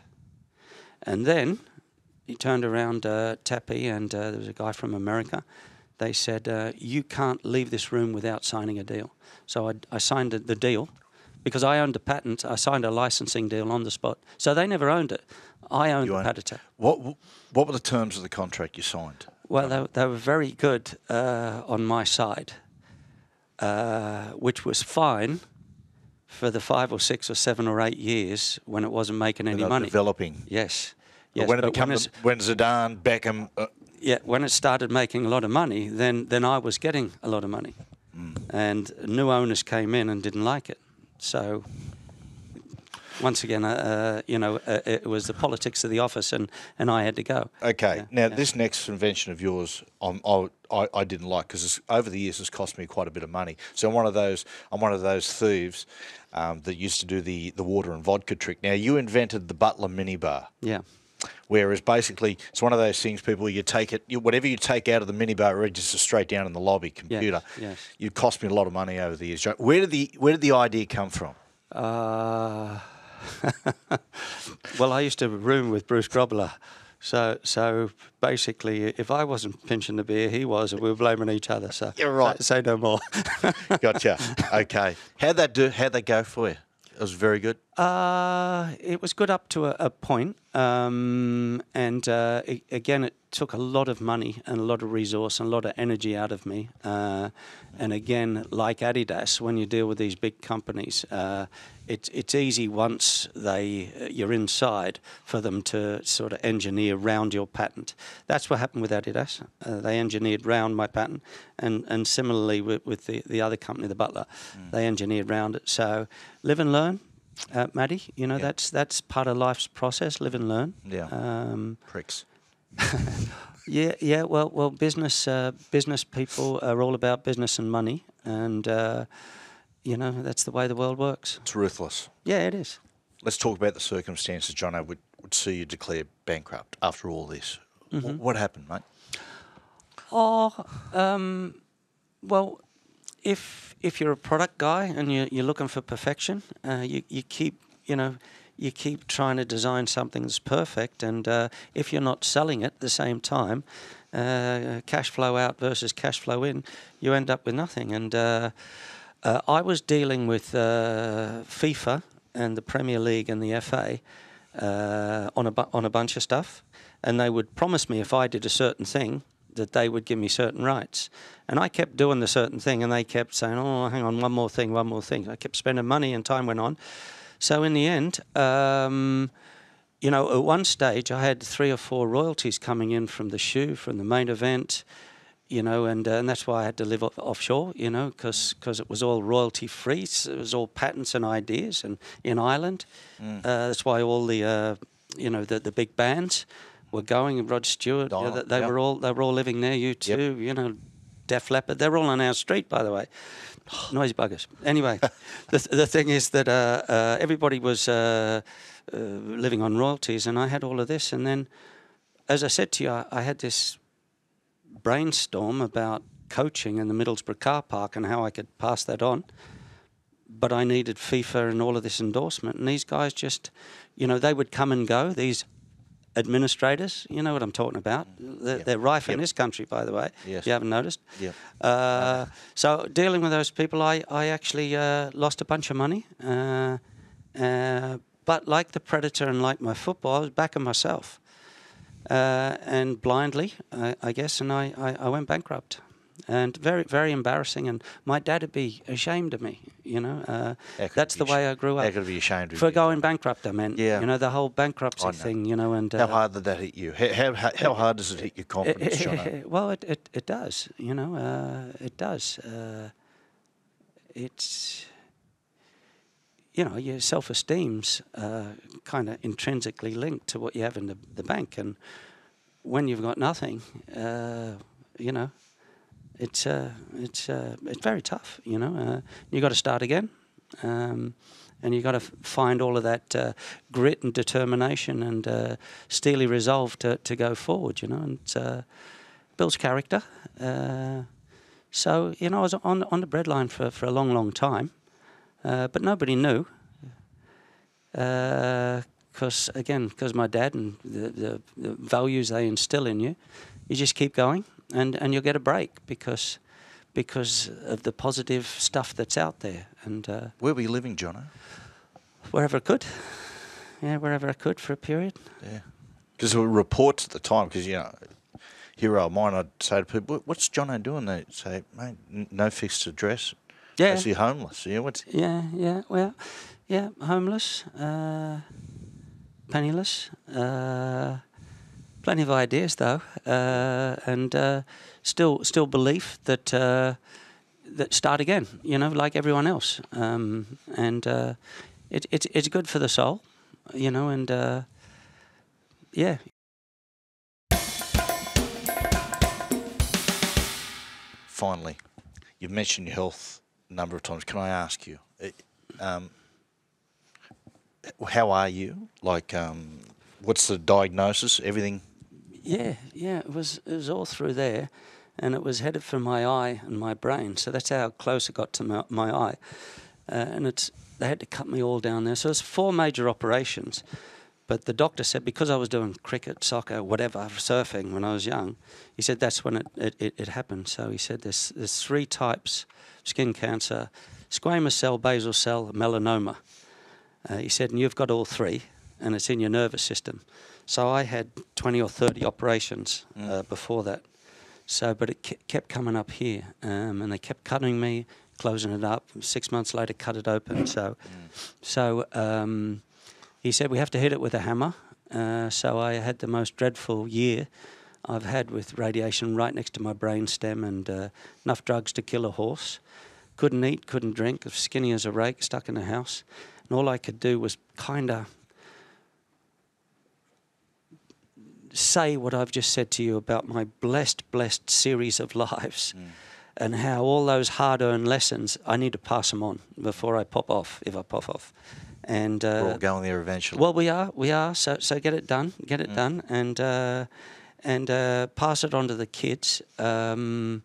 And then he turned around, uh, Tappy, and uh, there was a guy from America. They said, uh, you can't leave this room without signing a deal. So I, I signed the deal. Because I owned a patent, I signed a licensing deal on the spot. So they never owned it. I owned you the patent. What, what were the terms of the contract you signed? Well, they, they were very good uh, on my side, uh, which was fine for the five or six or seven or eight years when it wasn't making any money. Developing. Yes. Yes. But when, it but becomes, when, when Zidane, Beckham... Uh, yeah, when it started making a lot of money, then, then I was getting a lot of money. Mm. And new owners came in and didn't like it. So, once again, uh, you know, uh, it was the politics of the office, and, and I had to go. Okay. Yeah, now, yeah. This next invention of yours, um, I, I, I didn't like, because over the years it's cost me quite a bit of money. So I'm one of those, I'm one of those thieves um, that used to do the, the water and vodka trick. Now, you invented the Butler minibar. Yeah. Whereas basically it's one of those things, people, you take it, you, whatever you take out of the minibar, it registers straight down in the lobby computer. Yes, yes. You cost me a lot of money over the years. Where did the where did the idea come from? Uh, well, I used to room with Bruce Grobler, so so basically, if I wasn't pinching the beer, he was, and we were blaming each other. So you're right. Say, say no more. Gotcha. Okay. How'd that do? How'd that go for you? It was very good? Uh, it was good up to a, a point. Um, and uh, it, again, it took a lot of money and a lot of resource and a lot of energy out of me. Uh, and again, like Adidas, when you deal with these big companies, uh, it, it's easy once they you're inside for them to sort of engineer round your patent. That's what happened with Adidas. Uh, they engineered round my patent. And, and similarly with, with the, the other company, the Butler, mm. they engineered round it. So live and learn. Uh, Maddie, you know, yeah. that's that's part of life's process, live and learn. Yeah. Um, Pricks. yeah, yeah. Well, well, business uh, business people are all about business and money, and uh, you know, that's the way the world works. It's ruthless. Yeah, it is. Let's talk about the circumstances, John. I would, would see you declare bankrupt after all this. Mm-hmm. What, what happened, mate? Oh, um, well. If if you're a product guy and you, you're looking for perfection, uh, you you keep you know you keep trying to design something that's perfect, and uh, if you're not selling it at the same time, uh, cash flow out versus cash flow in, you end up with nothing. And uh, uh, I was dealing with uh, FIFA and the Premier League and the F A uh, on a bu on a bunch of stuff, and they would promise me if I did a certain thing that they would give me certain rights. And I kept doing the certain thing, and they kept saying, oh, hang on, one more thing, one more thing. I kept spending money, and time went on. So in the end, um, you know, at one stage, I had three or four royalties coming in from the shoe, from the main event, you know, and, uh, and that's why I had to live off offshore, you know, because it was all royalty-free. So it was all patents and ideas, and in Ireland. Mm. Uh, that's why all the, uh, you know, the, the big bands were going, Rod Stewart, Donald, you know, they yep. were all they were all living there. You too, yep. you know, Def Leppard. They're all on our street, by the way. Noise buggers. Anyway, the th the thing is that uh, uh, everybody was uh, uh, living on royalties, and I had all of this. And then, as I said to you, I, I had this brainstorm about coaching in the Middlesbrough car park and how I could pass that on. But I needed FIFA and all of this endorsement, and these guys just, you know, they would come and go. These administrators, you know what I'm talking about. They're, yep. they're rife yep. in this country, by the way, yes. if you haven't noticed. Yep. Uh, so dealing with those people, I, I actually uh, lost a bunch of money. Uh, uh, but like the Predator and like my football, I was back on myself. Uh, and blindly, I, I guess, and I, I, I went bankrupt. And very, very embarrassing. And my dad would be ashamed of me, you know. Uh, that's the way I grew up. I could be ashamed of for you. Going bankrupt, I meant. Yeah. You know, the whole bankruptcy oh, no. thing, you know. And uh, how hard did that hit you? How, how, how hard does it hit your confidence, John? Well, it, it, it does, you know. Uh, it does. Uh, it's, you know, your self-esteem's uh, kind of intrinsically linked to what you have in the, the bank. And when you've got nothing, uh, you know, It's uh, it's uh, it's very tough, you know. Uh, you got to start again, um, And you've got to find all of that uh, grit and determination and uh, steely resolve to, to go forward, you know, and uh, builds character. Uh, so, you know, I was on, on the breadline for, for a long, long time, uh, but nobody knew. Because, uh, again, because my dad and the, the, the values they instill in you, you just keep going and, and you'll get a break because... because of the positive stuff that's out there. And uh, where were you living, Jono? Wherever I could. Yeah, wherever I could for a period. Yeah. Because there were reports at the time, because, you know, hero of mine, I'd say to people, what's Jono doing? They'd say, mate, n no fixed address. Yeah. Is he homeless? Yeah, what's yeah, yeah, well, yeah, homeless, uh, penniless, uh, plenty of ideas, though, uh, and... Uh, Still, still belief that uh, that start again, you know, like everyone else, um, and uh, it, it, it's good for the soul, you know, and uh, yeah. Finally, you've mentioned your health a number of times. Can I ask you, um, how are you? Like, um, what's the diagnosis? Everything. Yeah, yeah, it was it was all through there, and it was headed for my eye and my brain. So that's how close it got to my, my eye, uh, and it's they had to cut me all down there. So it's four major operations, but the doctor said because I was doing cricket, soccer, whatever, surfing when I was young, he said that's when it it, it, it happened. So he said there's there's three types of skin cancer: squamous cell, basal cell, melanoma. Uh, he said, and you've got all three, and it's in your nervous system. So I had twenty or thirty operations mm. uh, before that. So, but it kept coming up here, um, and they kept cutting me, closing it up. Six months later, cut it open. So, mm. so um, he said we have to hit it with a hammer. Uh, so I had the most dreadful year I've had with radiation right next to my brain stem, and uh, enough drugs to kill a horse. Couldn't eat, couldn't drink. Skinny as a rake, stuck in a house, and all I could do was kind of say what I've just said to you about my blessed, blessed series of lives mm. and how all those hard-earned lessons, I need to pass them on before I pop off, if I pop off. And, uh, we're all going there eventually. Well, we are, we are. So, so get it done, get it mm. done, and uh, and uh, pass it on to the kids um,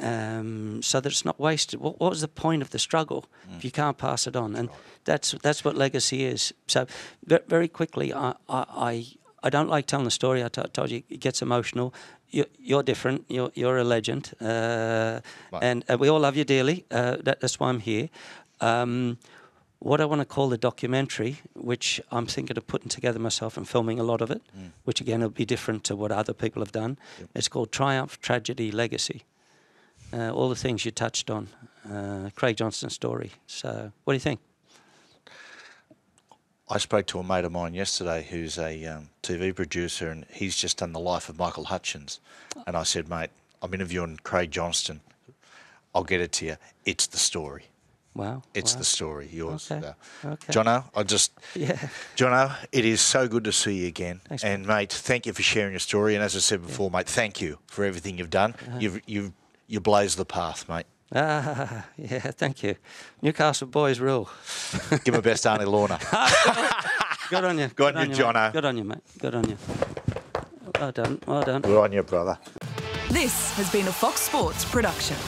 um, so that it's not wasted. What, what was the point of the struggle mm. if you can't pass it on? And that's that's what legacy is. So very quickly, I... I, I I don't like telling the story. I t told you it gets emotional. You're, you're different. You're, you're a legend, uh, right. and uh, we all love you dearly. Uh, that, that's why I'm here. Um, what I want to call the documentary, which I'm thinking of putting together myself and filming a lot of it, mm. which again will be different to what other people have done. Yep. It's called Triumph, Tragedy, Legacy. Uh, all the things you touched on, uh, Craig Johnston's story. So, what do you think? I spoke to a mate of mine yesterday who's a um, T V producer, and he's just done the life of Michael Hutchins. And I said, mate, I'm interviewing Craig Johnston. I'll get it to you. It's the story. Wow. It's wow. the story. Yours. Okay. Uh, okay. Jono, I just... Yeah. Jono, it is so good to see you again. Thanks, and, mate, thank you for sharing your story. And as I said before, yeah. mate, thank you for everything you've done. Uh-huh. You've, you've, you blazed the path, mate. Ah, yeah, thank you. Newcastle boys rule. Give my best, Arnie Lorna. Good on you. Good, Good on, on you, Jono. Mate. Good on you, mate. Good on you. Well done, well done. Good on you, brother. This has been a Fox Sports production.